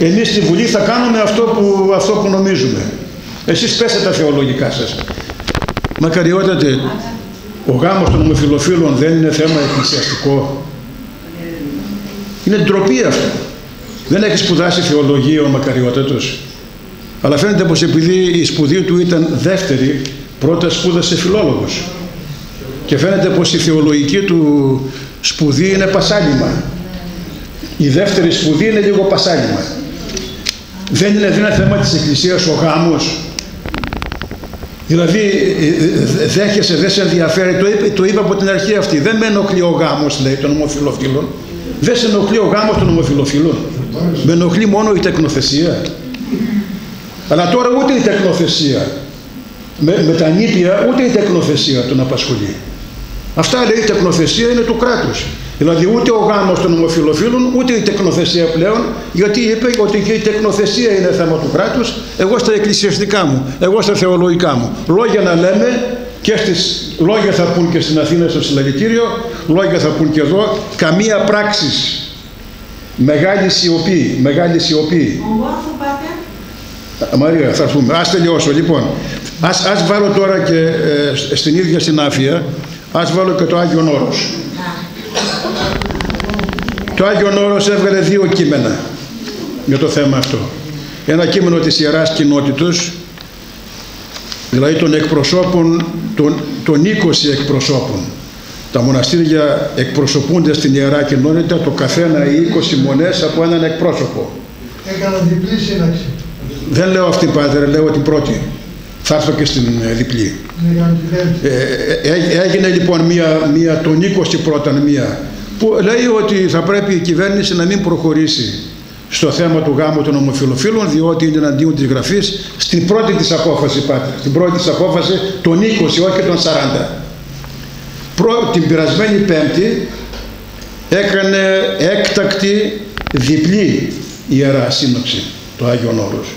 Εμείς στη Βουλή θα κάνουμε αυτό που, αυτό που νομίζουμε. Εσείς πέστε τα θεολογικά σας. Μακαριότατε, ο γάμος των ομοφυλοφίλων δεν είναι θέμα εκκλησιαστικό? Είναι ντροπή αυτό. Δεν έχει σπουδάσει θεολογία ο μακαριότατος. Αλλά φαίνεται πως επειδή η σπουδή του ήταν δεύτερη, πρώτα σπούδασε φιλόλογος. Και φαίνεται πως η θεολογική του σπουδή είναι πασάλιμα. Η δεύτερη σπουδή είναι λίγο πασάλιμα. Δεν είναι ένα θέμα της Εκκλησίας ο γάμος? Δηλαδή δέχεσαι, δεν σε ενδιαφέρει, το είπα, το είπα από την αρχή αυτή. Δεν με ενοχλεί ο γάμος, λέει, των ομοφυλοφίλων. Δεν σε ενοχλεί ο γάμος των ομοφυλοφίλων. Με ενοχλεί μόνο η τεκνοθεσία. Αλλά τώρα ούτε η τεκνοθεσία, με, με τα νήπια, ούτε η τεκνοθεσία τον απασχολεί. Αυτά, λέει, η τεκνοθεσία είναι του κράτους. Δηλαδή ούτε ο γάμος των ομοφυλοφίλων, ούτε η τεκνοθεσία πλέον, γιατί είπε ότι και η τεκνοθεσία είναι θέμα του κράτους, εγώ στα εκκλησιαστικά μου, εγώ στα θεολογικά μου. Λόγια να λέμε, και στις λόγια θα πούν και στην Αθήνα στο συλλαλητήριο, λόγια θα πούν και εδώ, καμία πράξη. Μεγάλη σιωπή, μεγάλη σιωπή. Μαρία, θα πούμε, ας τελειώσω λοιπόν. Ας, ας βάλω τώρα και ε, στην ίδια συνάφεια, ας βάλω και το Άγιον Όρος. Το Άγιον Όρος έβγαλε δύο κείμενα για το θέμα αυτό. Ένα κείμενο της Ιεράς Κοινότητος, δηλαδή των εκπροσώπων, των, των είκοσι εκπροσώπων. Τα μοναστήρια εκπροσωπούνται στην Ιερά Κοινότητα, το καθένα οι είκοσι μονές από έναν εκπρόσωπο. Έκανα διπλή σύναξη. Δεν λέω αυτή, Πάτερ, λέω την πρώτη. Θα έρθω και στην διπλή. Ε, έγινε λοιπόν μία, μία τον εικοστή πρώτη μία που λέει ότι θα πρέπει η κυβέρνηση να μην προχωρήσει στο θέμα του γάμου των ομοφυλοφίλων, διότι είναι εναντίον της γραφής, στην πρώτη της απόφαση, πάτε, στην πρώτη της απόφαση των είκοσι, όχι των σαράντα. Προ, την περασμένη Πέμπτη έκανε έκτακτη διπλή ιερά σύνοψη το Άγιον Όρος.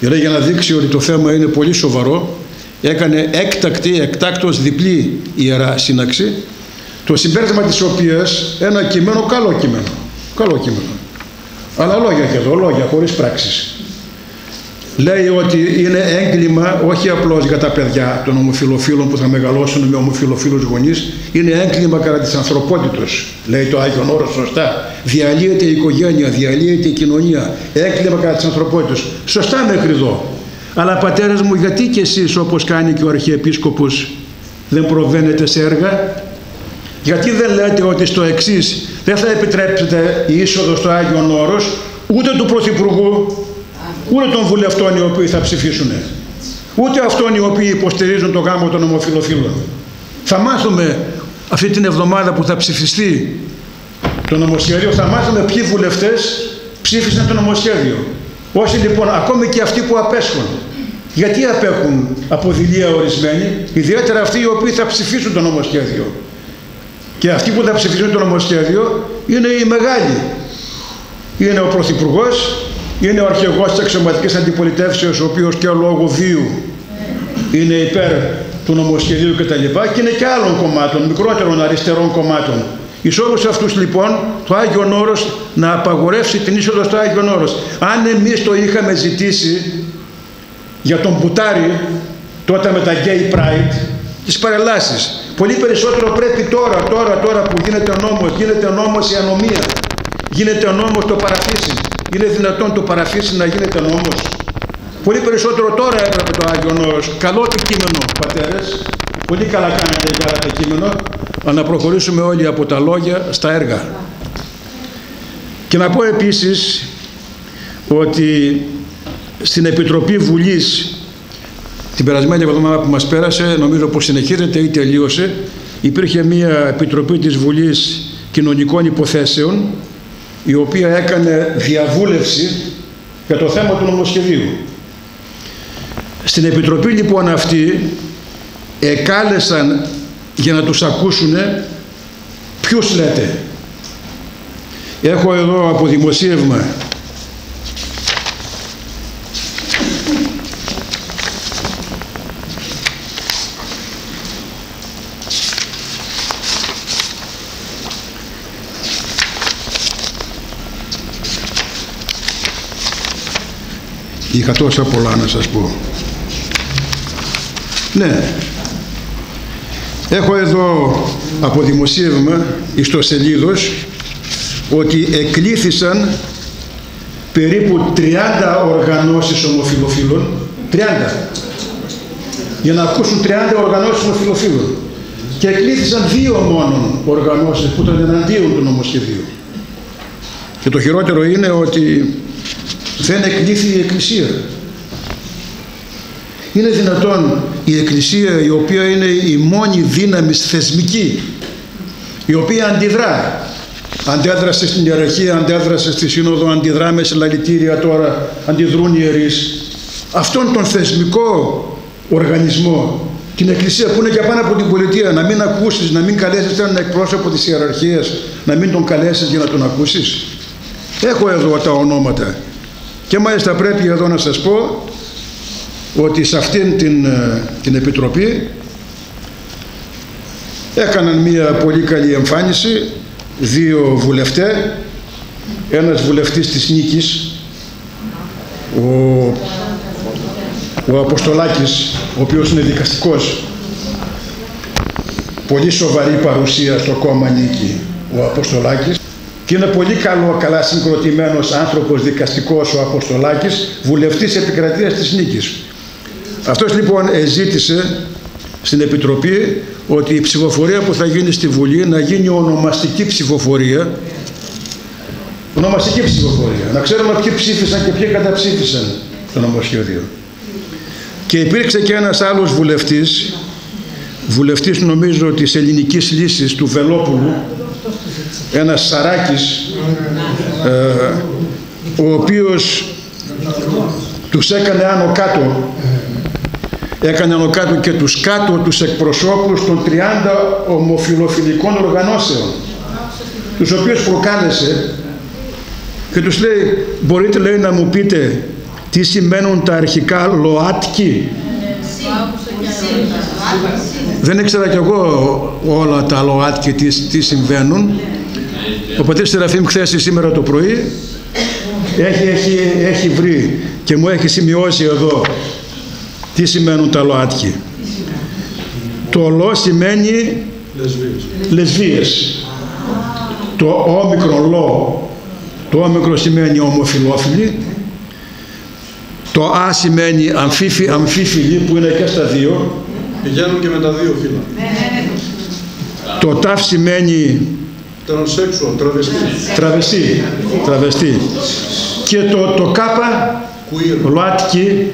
Δηλαδή, για να δείξει ότι το θέμα είναι πολύ σοβαρό, έκανε έκτακτη, εκτάκτως διπλή ιερά σύναξη, το συμπέρασμα της οποίας ένα κείμενο, καλό κείμενο, καλό κείμενο, αλλά λόγια και εδώ, λόγια χωρίς πράξεις. Λέει ότι είναι έγκλημα όχι απλώς για τα παιδιά των ομοφυλοφίλων που θα μεγαλώσουν με ομοφυλοφίλους γονείς, είναι έγκλημα κατά της ανθρωπότητος, λέει το Άγιον Όρος σωστά. Διαλύεται η οικογένεια, διαλύεται η κοινωνία, έγκλημα κατά της ανθρωπότητος. Σωστά μέχρι εδώ. Αλλά πατέρες μου, γιατί κι εσείς, όπως κάνει και ο Αρχιεπίσκοπος, δεν προβαίνετε σε έργα? Γιατί δεν λέτε ότι στο εξής δεν θα επιτρέψετε η είσοδος στο Άγιον Όρος ούτε του Πρωθυπουργού, ούτε των βουλευτών οι οποίοι θα ψηφίσουν, ούτε αυτών οι οποίοι υποστηρίζουν το γάμο των ομοφυλοφίλων. Θα μάθουμε αυτή την εβδομάδα που θα ψηφιστεί το νομοσχέδιο, θα μάθουμε ποιοι βουλευτές ψήφισαν το νομοσχέδιο. Όσοι λοιπόν, ακόμη και αυτοί που απέσχουν, γιατί απέχουν από δειλία ορισμένοι, ιδιαίτερα αυτοί οι οποίοι θα ψηφίσουν το νομοσχέδιο. Και αυτοί που θα ψηφίσουν το νομοσχέδιο είναι οι μεγάλοι. Είναι ο Πρωθυπουργός, είναι ο αρχηγός της αξιωματικής αντιπολιτεύσεως, ο οποίος και λόγω βίου είναι υπέρ του νομοσχεδίου κτλ. Και είναι και άλλων κομμάτων, μικρότερων αριστερών κομμάτων. Εις όλους αυτούς λοιπόν το Άγιον Όρος να απαγορεύσει την είσοδο στο Άγιον Όρος. Αν εμείς το είχαμε ζητήσει για τον Μπουτάρη τότε με τα Gay Pride, τις παρελάσεις, πολύ περισσότερο πρέπει τώρα, τώρα, τώρα που γίνεται ο νόμος, γίνεται ο νόμος η ανομία, γίνεται ο νόμος το παραφύσι. Είναι δυνατόν το παραφύσι να γίνεται νόμος? Πολύ περισσότερο τώρα έπρεπε το Άγιον Όρος. Καλό το κείμενο, πατέρες, πολύ καλά κάνετε για το κείμενο, αλλά να προχωρήσουμε όλοι από τα λόγια στα έργα. Και να πω επίσης ότι στην Επιτροπή Βουλής την περασμένη εβδομάδα που μας πέρασε, νομίζω πως συνεχίζεται ή τελείωσε, υπήρχε μια Επιτροπή της Βουλής Κοινωνικών Υποθέσεων, η οποία έκανε διαβούλευση για το θέμα του νομοσχεδίου. Στην Επιτροπή λοιπόν αυτή εκάλεσαν για να τους ακούσουνε ποιους λέτε. Έχω εδώ από δημοσίευμα . Είχα τόσα πολλά να σας πω. Ναι. Έχω εδώ από δημοσίευμα ιστοσελίδος ότι εκλήθησαν περίπου τριάντα οργανώσεις ομοφυλοφίλων, τριάντα, για να ακούσουν τριάντα οργανώσεις ομοφυλοφίλων, και εκλήθησαν δύο μόνο οργανώσεις που ήταν εναντίον του νομοσχεδίου. Και το χειρότερο είναι ότι δεν εκλήθη η Εκκλησία. Είναι δυνατόν η Εκκλησία, η οποία είναι η μόνη δύναμη θεσμική, η οποία αντιδρά, αντέδρασε στην ιεραρχία, αντέδρασε στη Σύνοδο, αντιδρά με συλλαλητήρια τώρα, αντιδρούν οι ιερείς, αυτόν τον θεσμικό οργανισμό, την Εκκλησία που είναι και πάνω από την πολιτεία, να μην ακούσεις, να μην καλέσεις έναν εκπρόσωπο της ιεραρχίας, να μην τον καλέσεις για να τον ακούσεις. Έχω εδώ τα ονόματα. Και μάλιστα πρέπει εδώ να σας πω ότι σε αυτήν την, την Επιτροπή έκαναν μία πολύ καλή εμφάνιση δύο βουλευτές, ένας βουλευτής της Νίκης, ο, ο Αποστολάκης, ο οποίος είναι δικαστικός, πολύ σοβαρή παρουσία στο κόμμα Νίκη ο Αποστολάκης. Και είναι πολύ καλό, καλά συγκροτημένος άνθρωπος δικαστικός ο Αποστολάκης, βουλευτής επικρατείας της Νίκης. Αυτός λοιπόν ζήτησε στην Επιτροπή ότι η ψηφοφορία που θα γίνει στη Βουλή να γίνει ονομαστική ψηφοφορία. Ονομαστική ψηφοφορία. Να ξέρουμε ποιοι ψήφισαν και ποιοι καταψήφισαν το νομοσχέδιο. Και υπήρξε και ένας άλλος βουλευτής, βουλευτής νομίζω της Ελληνικής Λύσης, του Βελόπουλου, ένας Σαράκης, ε, ο οποίος τους έκανε άνω κάτω, έκανε άνω κάτω και τους κάτω τους εκπροσώπους των τριάντα ομοφιλοφιλικών οργανώσεων, τους οποίους προκάλεσε, και τους λέει, μπορείτε, λέει, να μου πείτε τι σημαίνουν τα αρχικά ΛΟΑΤΚΙ. Δεν ήξερα κι εγώ όλα τα ΛΟΑΤΚΙ τι, τι συμβαίνουν. Ο πατήρ Σεραφείμ χθες σήμερα το πρωί έχει, έχει, έχει βρει και μου έχει σημειώσει εδώ τι σημαίνουν τα ΛΟΑΤΚΙ. Το ΛΟ σημαίνει λεσβίες. Το όμικρο ΛΟ, το όμικρο σημαίνει ομοφιλόφιλοι. Το Α σημαίνει αμφίφι, αμφίφιλοι, που είναι και στα δύο. Πηγαίνουν και με τα δύο φύλλα. Το Τ σημαίνει τρανσέξουαλ, τραβεστή. Τραβεστή, τραβεστή. Και το, το Κ, ΛΟΑΤΚΙ,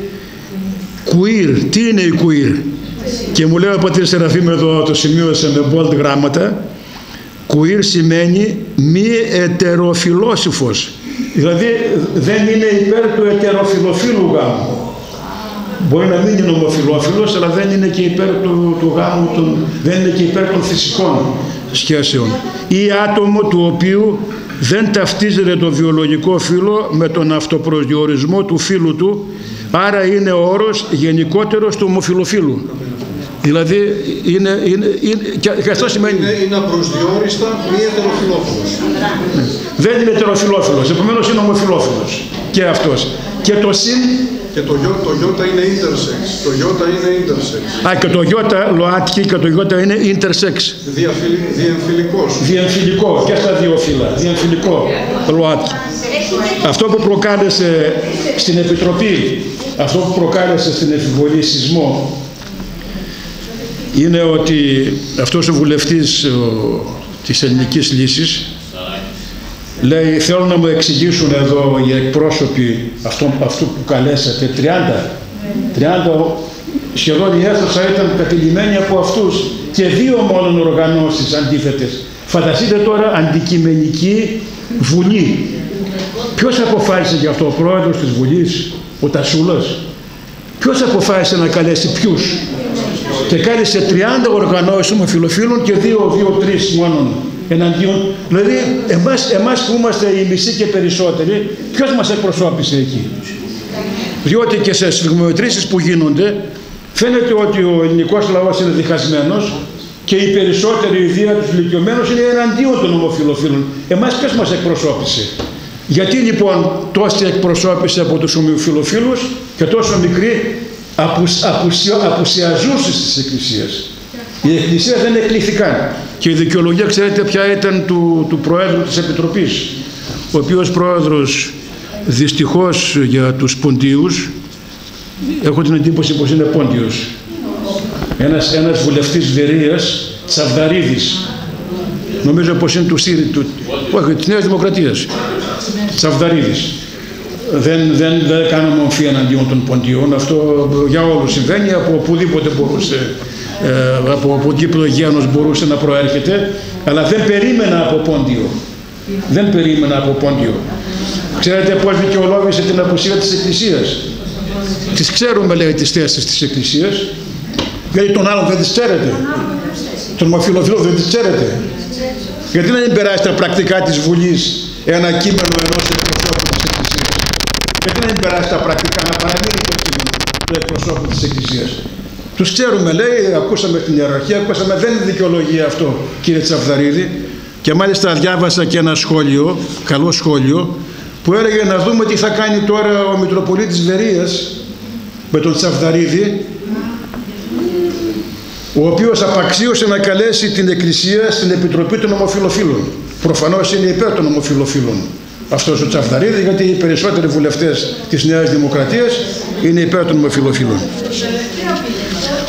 κουίρ. Τι είναι η κουίρ? Και μου λέει ο πατήρ Σεραφείμ εδώ, το σημείωσε με bold γράμματα, κουίρ σημαίνει μη ετεροφιλόσοφος. Δηλαδή δεν είναι υπέρ του ετεροφιλοφίλου γάμου. Μπορεί να μην είναι ομοφιλόφιλος, αλλά δεν είναι και υπέρ του, του γάμου, των, δεν είναι και υπέρ των φυσικών σχέσεων. Ή άτομο του οποίου δεν ταυτίζεται το βιολογικό φύλο με τον αυτοπροσδιορισμό του φύλου του, άρα είναι ο όρος γενικότερος του ομοφιλοφίλου. Δηλαδή είναι, είναι, είναι, και αυτό σημαίνει... Είναι, είναι απροσδιορίστα μη ετεροφιλόφιλος. Ναι. Δεν είναι ετεροφιλόφιλος, επομένως είναι ομοφιλόφιλος και αυτός. Και το συν... Και το γιώτα, το γιώτα είναι intersex. Το γιώτα είναι intersex. Α, και το γιώτα, ΛΟΑΤΚΙ, και το γιώτα είναι intersex. Διαφιλ, διεμφυλικός. Διεμφυλικό, και στα δύο φύλλα. Διεμφυλικό, ΛΟΑΤΚΙ. Αυτό που προκάλεσε στην Επιτροπή, αυτό που προκάλεσε στην Επιβολή σεισμό, είναι ότι αυτός ο βουλευτής ο, της Ελληνικής Λύσης λέει, θέλω να μου εξηγήσουν εδώ οι εκπρόσωποι αυτού, αυτού που καλέσατε, τριάντα, τριάντα σχεδόν η αίθουσα ήταν κατηλημένη από αυτούς και δύο μόνο οργανώσεις αντίθετες. Φανταστείτε τώρα αντικειμενική Βουλή. Ποιος αποφάσισε γι' αυτό? Ο πρόεδρος της Βουλής, ο Τασούλας? Ποιος αποφάσισε να καλέσει ποιους? Και κάλεσε τριάντα οργανώσεις ομοφιλοφίλων και δύο τρεις μόνο εναντίον. Δηλαδή εμάς, εμάς που είμαστε οι μισοί και περισσότεροι, ποιος μας εκπροσώπησε εκεί? Διότι και σε σφιγμομετρήσεις που γίνονται φαίνεται ότι ο ελληνικός λαός είναι διχασμένος και οι περισσότεροι, ιδία τους ηλικιωμένους, είναι εναντίον των ομοφιλοφίλων. Εμάς ποιος μας εκπροσώπησε? Γιατί λοιπόν τόση εκπροσώπηση από τους ομοφιλοφίλους και τόσο μικρή απουσιαζούσες στις εκκλησίες? Οι εκκλησίες δεν εκλήθηκαν. Και η δικαιολογία, ξέρετε ποια ήταν, του, του Προέδρου της Επιτροπής, ο οποίος Πρόεδρος, δυστυχώς για τους Ποντίους, έχω την εντύπωση πως είναι Πόντιος, ένας, ένας βουλευτής Βερίας, Τσαβδαρίδης, νομίζω πως είναι του ΣΥΡΙΖΑ, του, όχι, της Νέας Δημοκρατίας, Τσαβδαρίδης. Δεν, δεν, δεν κάνω μορφή εναντίον των Ποντιών, αυτό για όλους συμβαίνει, από οπουδήποτε μπορούσε, ε, από οπουδήποτε γένος μπορούσε να προέρχεται, αλλά δεν περίμενα από Πόντιο. Δεν περίμενα από Πόντιο. Ξέρετε πώς δικαιολόγησε την απουσία της Εκκλησίας? Τις ξέρουμε, λέει, τις θέσεις της Εκκλησίας, γιατί τον άλλον δεν τις ξέρετε. Τον ομοφιλοφίλο δεν τις ξέρετε. Γιατί να μην περάσει τα πρακτικά της Βουλής ένα κείμενο ενός εκπροσώπου της Εκκλησίας? Γιατί να μην περάσει τα πρακτικά, να παραμείνει το κείμενο του εκπροσώπου της Εκκλησίας? Τους ξέρουμε, λέει, ακούσαμε την ιεραρχία, ακούσαμε, δεν είναι δικαιολογία αυτό, κύριε Τσαβδαρίδη. Και μάλιστα διάβασα και ένα σχόλιο, καλό σχόλιο, που έλεγε να δούμε τι θα κάνει τώρα ο Μητροπολίτης Βερίας με τον Τσαβδαρίδη, ο οποίος απαξίωσε να καλέσει την Εκκλησία στην Επιτροπή των Ομοφιλοφίλων. Προφανώς είναι υπέρ των ομοφιλοφίλων αυτός ο Τσαβδαρίδης, γιατί οι περισσότεροι βουλευτές της Νέας Δημοκρατίας είναι υπέρ των ομοφιλοφίλων.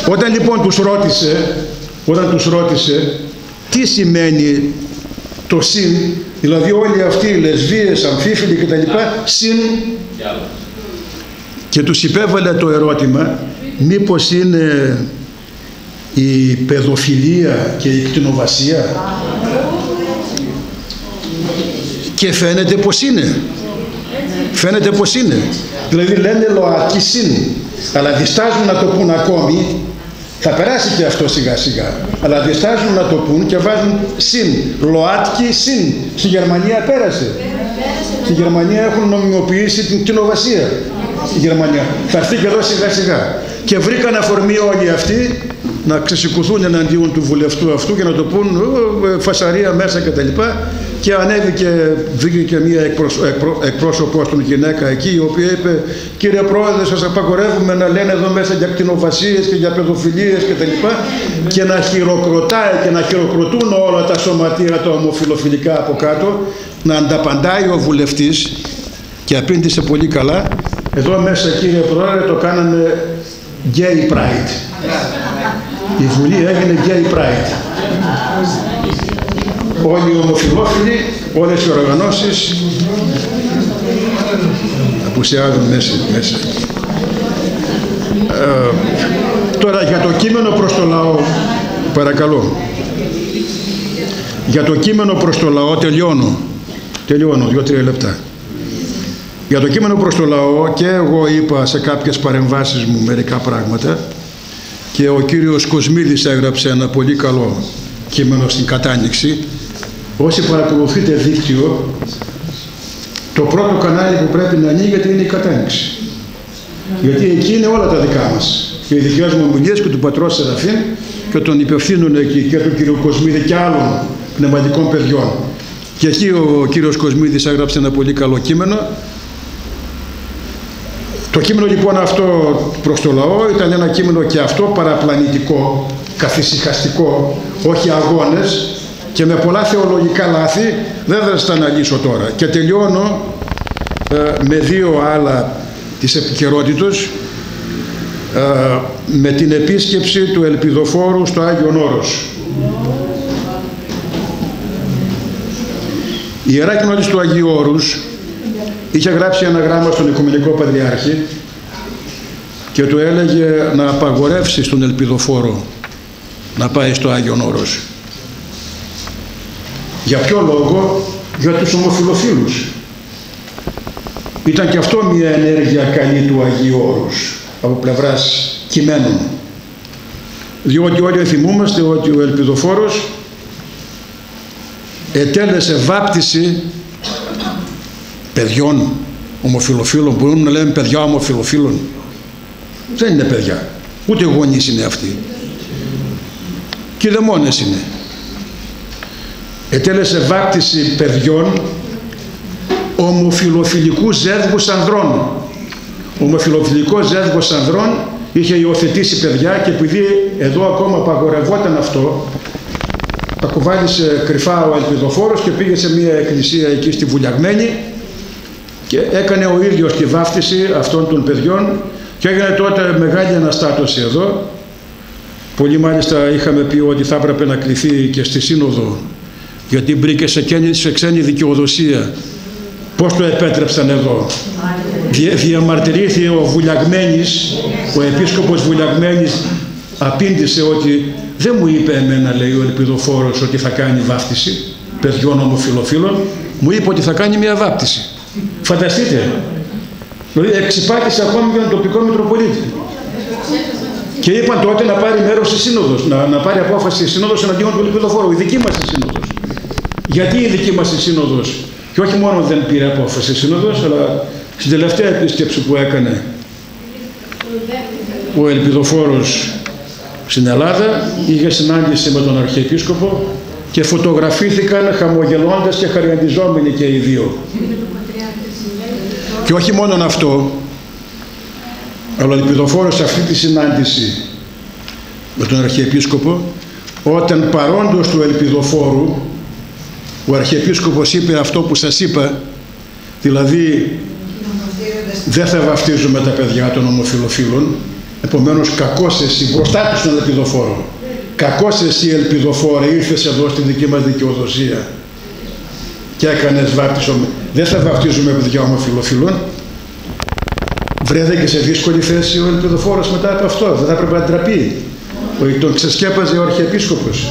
Όταν λοιπόν τους ρώτησε, όταν τους ρώτησε τι σημαίνει το συν, δηλαδή όλοι αυτοί οι λεσβίες, αμφίφιλοι κτλ, συν, και τους υπέβαλε το ερώτημα Μήπως είναι η παιδοφιλία και η κτηνοβασία? Και φαίνεται πως είναι. Φαίνεται πως είναι. Δηλαδή λένε ΛΟΑΤΚΙ ΣΥΝ, αλλά διστάζουν να το πούν ακόμη. Θα περάσει και αυτό σιγά σιγά. Αλλά διστάζουν να το πούν και βάζουν ΣΥΝ. ΛΟΑΤΚΙ ΣΥΝ. Στη Γερμανία πέρασε. Στη Γερμανία έχουν νομιμοποιήσει την κτηνοβασία. Στη Γερμανία. Θα έρθει και εδώ σιγά σιγά. Και βρήκαν αφορμή όλοι αυτοί να ξεσηκωθούν εναντίον του βουλευτού αυτού και να το πούν φασαρία μέσα κτλ. Και ανέβηκε, βγήκε και μία εκπρόσωπος των γυναίκα εκεί, η οποία είπε: «Κύριε Πρόεδρε, σας απαγορεύουμε να λένε εδώ μέσα για κτηνοβασίες και για παιδοφιλίες κτλ. Και, και να χειροκροτάει και να χειροκροτούν όλα τα σωματεία τα ομοφιλοφιλικά από κάτω». Να ανταπαντάει ο βουλευτής, και απήντησε πολύ καλά: «Εδώ μέσα, κύριε Πρόεδρε, το κάνανε gay pride». Η Βουλή έγινε gay pride. Όλοι οι ομοφυλόφιλοι, όλες οι οργανώσεις απουσιάζουν μέσα. μέσα. Ε, τώρα για το κείμενο προς το λαό, παρακαλώ. Για το κείμενο προς το λαό τελειώνω. Τελειώνω, δύο-τρία λεπτά. Για το κείμενο προς το λαό, και εγώ είπα σε κάποιες παρεμβάσεις μου μερικά πράγματα, και ο κύριος Κοσμίδης έγραψε ένα πολύ καλό κείμενο στην κατάνοιξη. Όσοι παρακολουθείτε δίκτυο, το πρώτο κανάλι που πρέπει να ανοίγεται είναι η κατάνοιξη. Γιατί εκεί είναι όλα τα δικά μας. Και οι δικές μου ομιλίες και του πατρός Σεραφείμ και των υπευθύνων εκεί και του κύριου Κοσμίδη και άλλων πνευματικών παιδιών. Και εκεί ο κύριος Κοσμίδης έγραψε ένα πολύ καλό κείμενο. Το κείμενο λοιπόν αυτό προς το λαό ήταν ένα κείμενο και αυτό παραπλανητικό, καθησυχαστικό, όχι αγώνες, και με πολλά θεολογικά λάθη. Δεν θα στα αναλύσω τώρα. Και τελειώνω ε, με δύο άλλα της επικαιρότητος, ε, με την επίσκεψη του Ελπιδοφόρου στο Άγιον Όρος. Η Ιερά Κοινότητα του Αγίου Όρους είχε γράψει ένα γράμμα στον Οικουμενικό Πατριάρχη και του έλεγε να απαγορεύσει στον Ελπιδοφόρο να πάει στο Άγιον Όρος. Για ποιο λόγο? Για τους ομοφυλοφίλους. Ήταν και αυτό μια ενέργεια καλή του Αγίου Όρους από πλευράς κειμένων. Διότι όλοι θυμούμαστε ότι ο Ελπιδοφόρος ετέλεσε βάπτιση παιδιών ομοφυλοφίλων. Μπορούμε να λέμε παιδιά ομοφυλοφίλων? Δεν είναι παιδιά, ούτε γονείς είναι αυτοί, κηδεμόνες είναι. Ετέλεσε βάπτιση παιδιών ομοφυλοφιλικού ζεύγους ανδρών. Ομοφυλοφιλικό ζεύγος ανδρών είχε υιοθετήσει παιδιά, και επειδή εδώ ακόμα απαγορευόταν αυτό, τα κουβάλισε κρυφά ο Ελπιδοφόρος και πήγε σε μια εκκλησία εκεί στη Βουλιαγμένη και έκανε ο ίδιος τη βάφτιση αυτών των παιδιών, και έγινε τότε μεγάλη αναστάτωση εδώ. Πολύ μάλιστα είχαμε πει ότι θα έπρεπε να κληθεί και στη Σύνοδο, γιατί μπήκε σε, σε ξένη δικαιοδοσία. Πώς το επέτρεψαν εδώ? Δια, διαμαρτυρήθη ο Βουλιαγμένης, ο επίσκοπος Βουλιαγμένης απήντησε ότι δεν μου είπε εμένα, λέει ο Ελπιδοφόρος, ότι θα κάνει βάφτιση παιδιών ομοφυλοφίλων. Μου είπε ότι θα κάνει μια βάπτιση. Φανταστείτε, δηλαδή εξυπάκησε ακόμη και τον τοπικό Μητροπολίτη. Και είπαν τότε να πάρει μέρος στη Σύνοδος, να, να πάρει απόφαση στη Σύνοδος εναντίον του Ελπιδοφόρου, η δική μας η Σύνοδος. Γιατί η δική μας η Σύνοδος? Και όχι μόνο δεν πήρε απόφαση η Σύνοδος, αλλά στην τελευταία επίσκεψη που έκανε ο Ελπιδοφόρος στην Ελλάδα, είχε συνάντηση με τον Αρχιεπίσκοπο και φωτογραφήθηκαν χαμογελώντας και χαριαντιζόμενοι και οι δύο. Και όχι μόνο αυτό, αλλά ο Ελπιδοφόρος σε αυτή τη συνάντηση με τον Αρχιεπίσκοπο, όταν παρόντος του Ελπιδοφόρου, ο Αρχιεπίσκοπος είπε αυτό που σας είπα, δηλαδή δεν θα βαφτίζουμε τα παιδιά των ομοφυλοφίλων. Επομένως, κακός εσύ, μπροστά του στον Ελπιδοφόρο, κακός εσύ Ελπιδοφόρε, ήρθες εδώ στη δική μας δικαιοδοσία και έκανες βάπτισο. Δεν θα βαπτίζουμε παιδιά ομοφυλοφίλων. βρέθηκε σε δύσκολη θέση ο Ελπιδοφόρος μετά από αυτό. Δεν θα έπρεπε να ντραπεί. Τον ξεσκέπαζε ο Αρχιεπίσκοπος.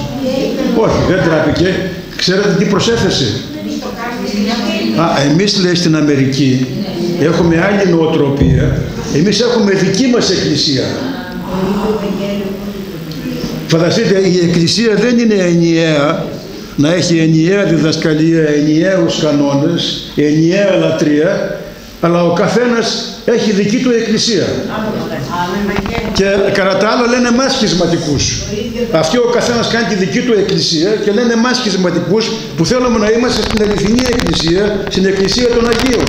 Όχι, δεν ντράπηκε. Ξέρετε τι προσέθεσε. Α, εμείς λέει στην Αμερική έχουμε άλλη νοοτροπία. Εμείς έχουμε δική μας εκκλησία. Φανταστείτε, η εκκλησία δεν είναι ενιαία, να έχει ενιαία διδασκαλία, ενιαίους κανόνες, ενιαία λατρεία, αλλά ο καθένας έχει δική του εκκλησία. Και κατά τα άλλα λένε εμάς σχισματικούς. Αυτοί ο καθένας κάνει τη δική του εκκλησία και λένε εμάς σχισματικούς που θέλουμε να είμαστε στην αληθινή εκκλησία, στην εκκλησία των Αγίων.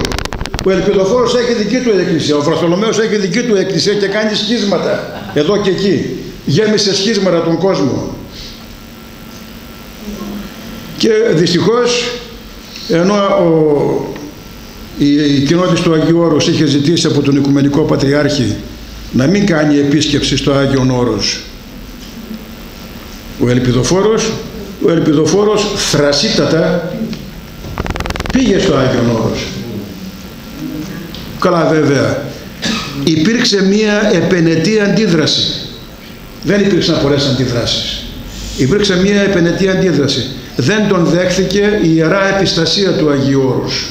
Ο Ελπιδοφόρος έχει δική του εκκλησία, ο Βαρθολομαίος έχει δική του εκκλησία και κάνει σχίσματα εδώ και εκεί. Γέμισε σχίσματα τον κόσμο. Και δυστυχώς, ενώ ο, η, η κοινότητα του Αγίου Όρους είχε ζητήσει από τον Οικουμενικό Πατριάρχη να μην κάνει επίσκεψη στο Άγιον Όρος, ο Ελπιδοφόρος, ο Ελπιδοφόρος θρασίτατα πήγε στο Άγιον Όρος. Καλά βέβαια, υπήρξε μία επενετή αντίδραση. Δεν υπήρξαν πολλές αντιδράσεις. Υπήρξε μία επενετή αντίδραση. Δεν τον δέχθηκε η Ιερά Επιστασία του Αγίου Όρους.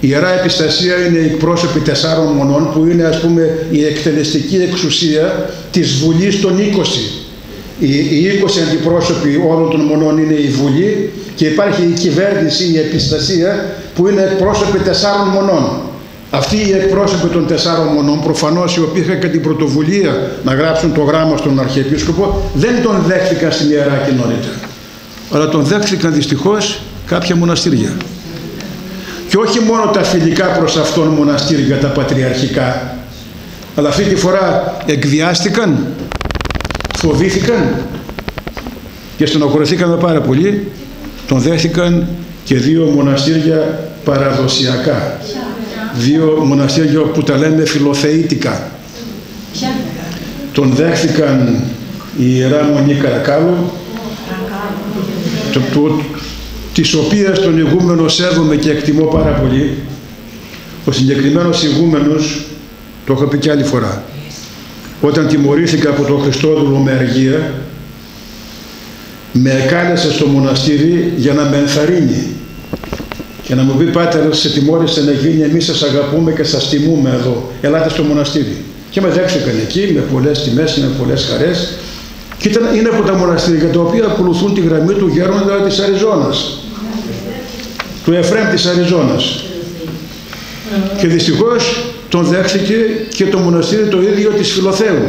Η Ιερά Επιστασία είναι οι πρόσωποι τεσσάρων μονών που είναι ας πούμε η εκτελεστική εξουσία της Βουλής των είκοσι. Οι, οι είκοσι αντιπρόσωποι όλων των μονών είναι η Βουλή και υπάρχει η κυβέρνηση, η Επιστασία που είναι εκπρόσωποι τεσσάρων μονών. Αυτοί οι εκπρόσωποι των τεσσάρων μονών, προφανώς οι οποίοι είχαν και την πρωτοβουλία να γράψουν το γράμμα στον Αρχιεπίσκοπο, δεν τον δέχτηκαν στην Ιερά Κοινότητα. Αλλά τον δέχτηκαν δυστυχώς κάποια μοναστήρια. Και όχι μόνο τα φιλικά προς αυτόν μοναστήρια, τα πατριαρχικά, αλλά αυτή τη φορά εκβιάστηκαν, φοβήθηκαν και στενοχωρηθήκαν πάρα πολύ. Τον δέχτηκαν και δύο μοναστήρια παραδοσιακά. Δύο μοναστήρια που τα λέμε φιλοθεΐτικα. Ποια? Τον δέχθηκαν η Ιερά Μονή Καρακάλου, το, το, της οποίας τον ηγούμενο σέβομαι και εκτιμώ πάρα πολύ. Ο συγκεκριμένος ηγούμενος, το έχω πει και άλλη φορά, όταν τιμωρήθηκα από τον Χριστόδουλο με αργία, με εκάλεσε στο μοναστήρι για να με ενθαρρύνει. Και να μου πει, Πάτερ, σε τιμώρησε να γίνει, εμείς σας αγαπούμε και σας τιμούμε εδώ. Ελάτε στο μοναστήρι. Και με δέχτηκαν εκεί, με πολλές τιμές και με πολλές χαρές. Και ήταν, είναι από τα μοναστήρια τα οποία ακολουθούν τη γραμμή του γέροντα της Αριζόνας. Του Εφραίμ της Αριζόνας. Και δυστυχώς τον δέχτηκε και το μοναστήρι το ίδιο της Φιλοθέου.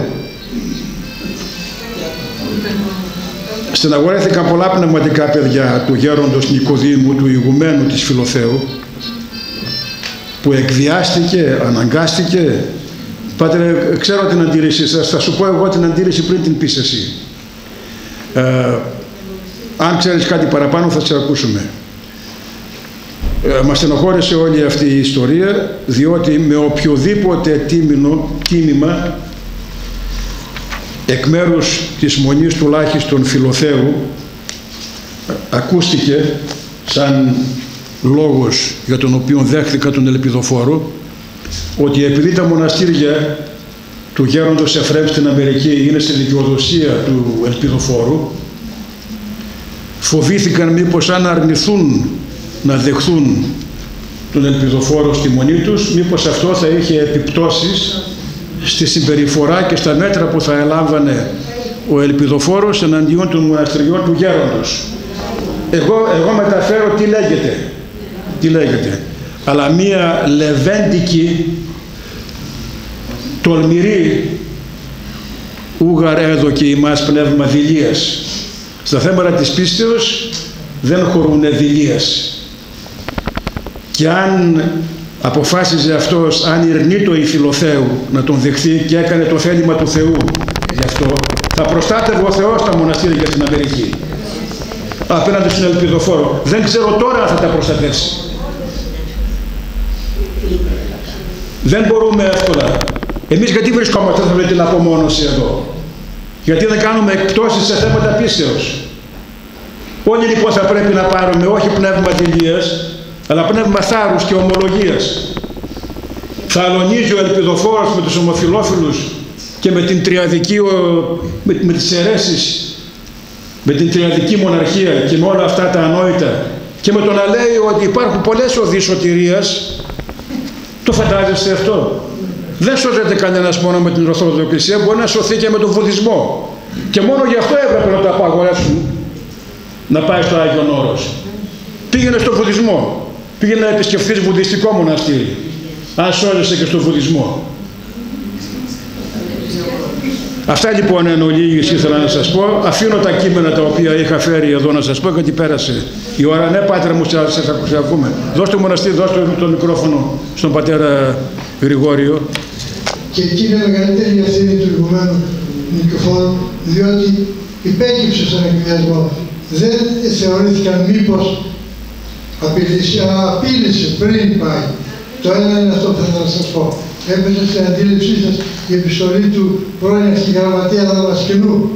Στεναγορέθηκαν πολλά πνευματικά παιδιά του γέροντος Νικοδήμου, του ηγουμένου της Φιλοθέου, που εκβιάστηκε, αναγκάστηκε. Πάτερ, ξέρω την αντίρρησή σας, θα σου πω εγώ την αντίρρηση πριν την πεις εσύ. Ε, αν ξέρεις κάτι παραπάνω θα σε ακούσουμε. Ε, μας στενοχώρησε όλη αυτή η ιστορία, διότι με οποιοδήποτε τίμηνο, τίμημα, εκ μέρους της Μονής τουλάχιστον Φιλοθέου ακούστηκε σαν λόγος για τον οποίο δέχτηκα τον Ελπιδοφόρο ότι επειδή τα μοναστήρια του γέροντος Εφραίμ στην Αμερική είναι στη δικαιοδοσία του Ελπιδοφόρου, φοβήθηκαν μήπως αν αρνηθούν να δεχθούν τον Ελπιδοφόρο στη Μονή τους, μήπως αυτό θα είχε επιπτώσεις στη συμπεριφορά και στα μέτρα που θα ελάμβανε ο Ελπιδοφόρος εναντίον των μοναστηριών του γέροντος. Εγώ, εγώ μεταφέρω τι λέγεται, τι λέγεται. Αλλά μία λεβέντικη, τολμηρή, ούγαρ έδωκε ημάς πνεύμα δειλίας. Στα θέματα της πίστεως δεν χωρούν δειλίας. Και αν αποφάσιζε αυτός, αν ειρνείτο η Φιλοθέου να τον δεχθεί και έκανε το θέλημα του Θεού γι' αυτό, θα προστάτευε ο Θεός τα μοναστήρια στην Αμερική απέναντι στον Ελπιδοφόρο. Δεν ξέρω τώρα αν θα τα προστατεύσει. Δεν μπορούμε εύκολα. Εμείς γιατί βρισκόμαστε με την απομόνωση εδώ? Γιατί δεν κάνουμε εκπτώσεις σε θέματα πίστεως? Όλοι λοιπόν θα πρέπει να πάρουμε όχι πνεύμα δειλίας, αλλά πνεύμα θάρρους και ομολογίας. θα αλωνίζει ο Ελπιδοφόρος με τους ομοφυλόφιλους και με την τριαδική, με, με τις αιρέσεις, με την τριαδική μοναρχία και με όλα αυτά τα ανόητα, και με το να λέει ότι υπάρχουν πολλές οδοί σωτηρίας. Το φαντάζεστε αυτό? Δεν σώζεται κανένας μόνο με την Ορθοδοξία, μπορεί να σωθεί και με τον Βουδισμό, και μόνο γι' αυτό έπρεπε να τα απαγορεύσουν να πάει στο Άγιον Όρος. Πήγαινε στον Βουδισμό, πήγαινε να επισκεφθείς βουδιστικό μοναστήρι, αν σώζεσαι και στον Βουδισμό. Αυτά λοιπόν εν ολίγης ήθελα να σας πω. Αφήνω τα κείμενα τα οποία είχα φέρει εδώ να σας πω, γιατί πέρασε η ώρα. Ναι, Πάτρα μου, σας ακούμε. Δώστε μοναστή, δώστε το μικρόφωνο στον πατέρα Γρηγόριο. Και κύριε μεγαλύτερη ευθύνη του λιγουμένου μικροφόρου, διότι υπέκυψε στον εκβιασμό. Δεν θεωρήθηκαν μήπως απειλήσε, απειλήσε πριν πάει. Το ένα είναι αυτό που θα σας πω. Έπεσε στην αντίληψή σας η επιστολή του πρώην αρχηγραμματέα Δαμασκηνού.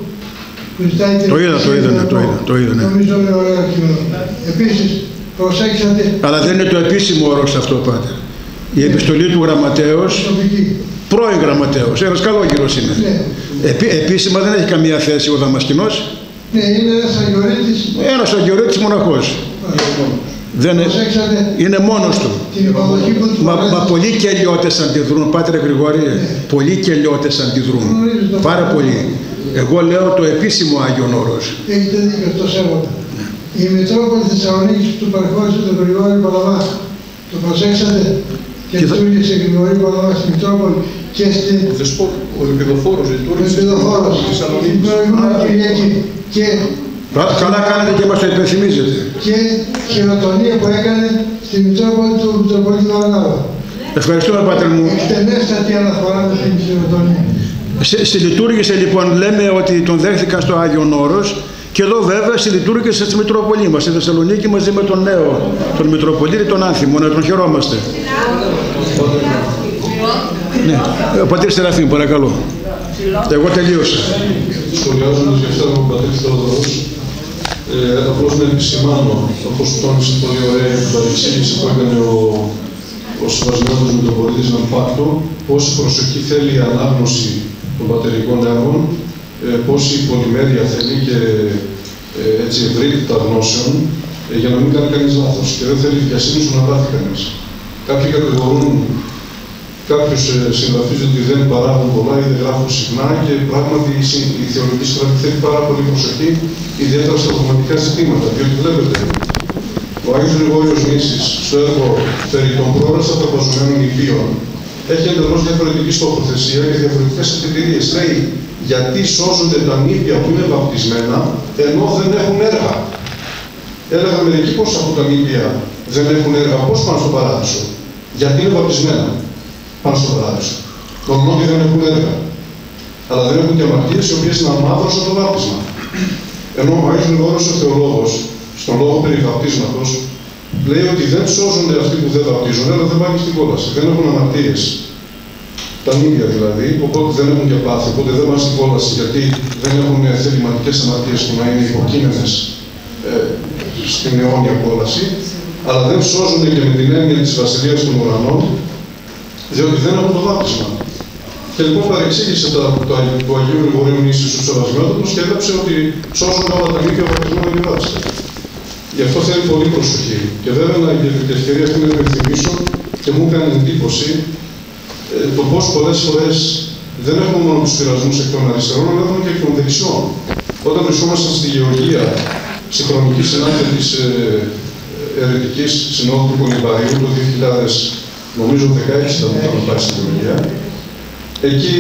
Το είδα, το είδα, ναι, το είδα, το είδα, ναι. Νομίζω είναι ωραίο κείμενο. Επίσης, προσέξατε... Αλλά δεν είναι το επίσημο όρος αυτό, πάτερ. Η επιστολή του γραμματέως, πρώην γραμματέως, ένας καλόγυρος είναι. Ναι. Επί, επίσημα δεν έχει καμία θέση ο Δαμασκηνός. Ναι, είναι ένας αγιορείτης. Ένας αγιορείτης μοναχός. Δεν είναι, είναι μόνος του. Μα, μα πολλοί κελιώτες αντιδρούν, Πάτρε Γρηγόρη, ναι. Πολλοί κελιώτες αντιδρούν. Ναι. Πάρα πολλοί. Εγώ λέω το επίσημο Άγιον Όρος. Έχετε δίκιο, το σέβομαι. Ναι. Η Μητρόπολη Θεσσαλονίκης του παρχώρησε τον Γρηγόρη Παλαμά. Το προσέξατε? Και, και τούργησε Γρηγόρη Παλαμά στη Μητρόπολη και στη... Ο Ελπιδοφόρος, η τούργησε στη Θεσσαλονίκη. Και... Καλά κάνετε και μας το υπενθυμίζετε. Και χειροτονία που έκανε στη Μητρόπολη του Μητροπολίτη Ναυπάκτου. Ευχαριστούμε, Πάτερ μου. Εκτενέστατη αναφορά με την χειροτονία. Συλλειτουργήσε λοιπόν, λέμε ότι τον δέχθηκα στο Άγιον Όρος, και εδώ βέβαια συλλειτουργήσε στη Μητροπολή μας, στη Θεσσαλονίκη, μαζί με τον νέο, τον Μητροπολίτη, τον Άνθιμο, να τον χαιρόμαστε. Ναι, ο πατήρ Σεραφείμ, παρακαλώ. Εγώ τελείωσα. Σχολιάζοντας για αυτά τον πατήρ Θεόδωρος, ε, απλώς να επισημάνω, όπως τόνισε πολύ ωραία η παρεξήγηση που έκανε ο, ο συμβασμένος Μητροπολίτης Ναυπάκτου, πόση προσοχή θέλει η ανάγνωση των πατερικών έργων, ε, πόση πολυμέρεια θέλει και ε, έτσι ευρύτητα γνώσεων, ε, για να μην κάνει κανείς λάθος, και δεν θέλει για σύνδεση να λάθει κανείς. Κάποιοι κατηγορούν κάποιους συγγραφείς ότι δεν παράγουν πολλά ή δεν γράφουν συχνά, και πράγματι η θεωρητική συγγραφή θέλει πάρα πολύ προσοχή, ιδιαίτερα στα δογματικά ζητήματα. Διότι βλέπετε, ο Άγιος Γρηγόριος Νύσσης, στο έργο περί των πρόορας απροπαζομένων υπείων, έχει εντελώς διαφορετική στόχοθεσία και διαφορετικές επιπειρίες. Λέει, γιατί σώζονται τα νήπια που είναι βαπτισμένα, ενώ δεν έχουν έργα. Έλεγα μερικοί, πώς από τα νήπια δεν έχουν έργα, πώς πάνε στον παράδεισο? Γιατί είναι βαπτισμένα. Πάνω στο παράδεισο. Νομίζει δεν έχουν έργα. Αλλά δεν έχουν και αμαρτίες, οι οποίες είναι αμάδρωσαν το βάπτισμα. Ενώ ο Άγιος Γρηγόριος ο Θεολόγος, στον λόγο περί βαπτίσματος, λέει ότι δεν σώζονται αυτοί που δεν βαπτίζονται, αλλά δεν πάνε στην κόλαση. Δεν έχουν αμαρτίες. Τα νύμια δηλαδή, οπότε δεν έχουν και πάθη, οπότε δεν πάνε στην κόλαση, γιατί δεν έχουν θεληματικές αμαρτίες που να είναι υποκείμενες ε, στην αιώνια κόλαση, αλλά δεν σώζονται και με την έννοια της Βασιλείας των Ουρανών, διότι δεν έχουν το βάπτισμα. Και λοιπόν παρεξήγησε το, το, το Αγίου Γρηγορίου Νύσσης του Ψευδασμιότατος και έγραψε ότι σώσουν όλα τα νήπια βαπτισμένων και βάψε. Γι' αυτό θέλει πολύ προσοχή. Και βέβαια για την ευκαιρία αυτή να υπενθυμίσω, και μου έκανε εντύπωση ε, το πώς πολλές φορές δεν έχουμε μόνο τους πειρασμούς εκ των αριστερών, αλλά έχουμε και εκ των δεξιών. Όταν βρισκόμασταν στη Γεωργία, στη χρονική συνάντηση της ε, Ερετικής Συνόδου του Κολυμπαρίου το δύο χιλιάδες, νομίζω δεκαέξι θα μου πάει στην Γεωργία. Εκεί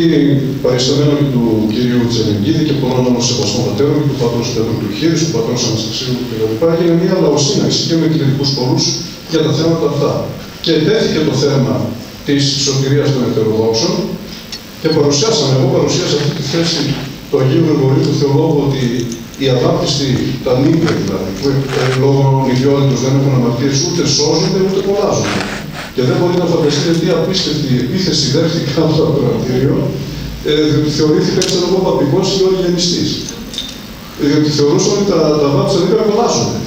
παρισταμένο και του κυρίου Τσελεγκίδη και πολλών άλλων σεβαστών πατέρων και του πατρός Πέτρου του Χίρης, του πατρός Αναστασίου κλπ. Έγινε μια λαοσύναξη και με κληρικούς χορούς για τα θέματα αυτά. Και τέθηκε το θέμα της σωτηρίας των ετεροδόξων και παρουσιάσαμε, εγώ παρουσιάσα αυτή τη θέση του Αγίου Γρηγορίου του Θεολόγου, ότι οι αδάπτιστοι, τα νύμια δηλαδή, που λόγω ιδιότητος δεν έχουν αμαρτίες, ούτε σώζονται ούτε κολλάζονται. Και δεν μπορεί να φανταστεί τι απίστευτη επίθεση δέχτηκε από το ακροατήριο, ε, διότι θεωρήθηκα, ξέρω εγώ, παπηγός ή οριγενιστής. Ε, διότι θεωρούσαν ότι τα, τα βάψα δεν κολλάζονται.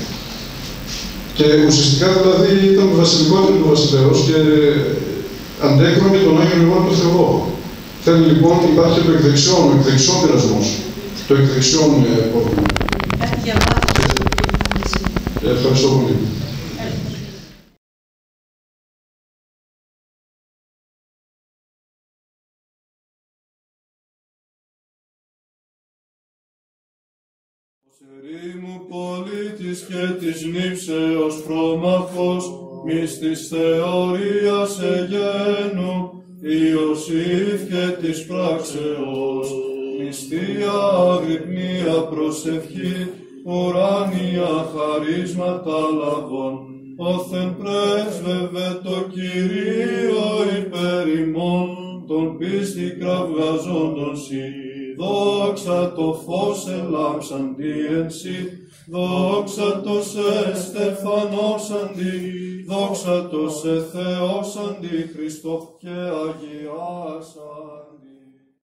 Και ουσιαστικά δηλαδή ήταν βασιλικό του βασιλέως και αντέχουμε και τον Άγιο Γρηγόριο τον Θεολόγο. Θέλει λοιπόν ότι υπάρχει το εκδεξιόν, ο εκδεξιόν πειρασμός, το εκδεξιόν πρόβλημα. Ευχαριστώ πολύ. Ερήμου πολίτης και της νύψεως πρόμαχος, μυς της θεωρίας εγένου, Ιωσήφ και της πράξεως, νηστεία, αγρυπνία, προσευχή, ουράνια χαρίσματα λαβών, όθεν πρέσβευε το Κυρίο υπέρ ημών, τον πίστη κραυγαζόντων σύ. Δόξα το φως ελάμψαντι εν σοι, δόξα το σε στεφανώσαντι, δόξα το σε θεώσαντι Χριστό και αγιάσαντι.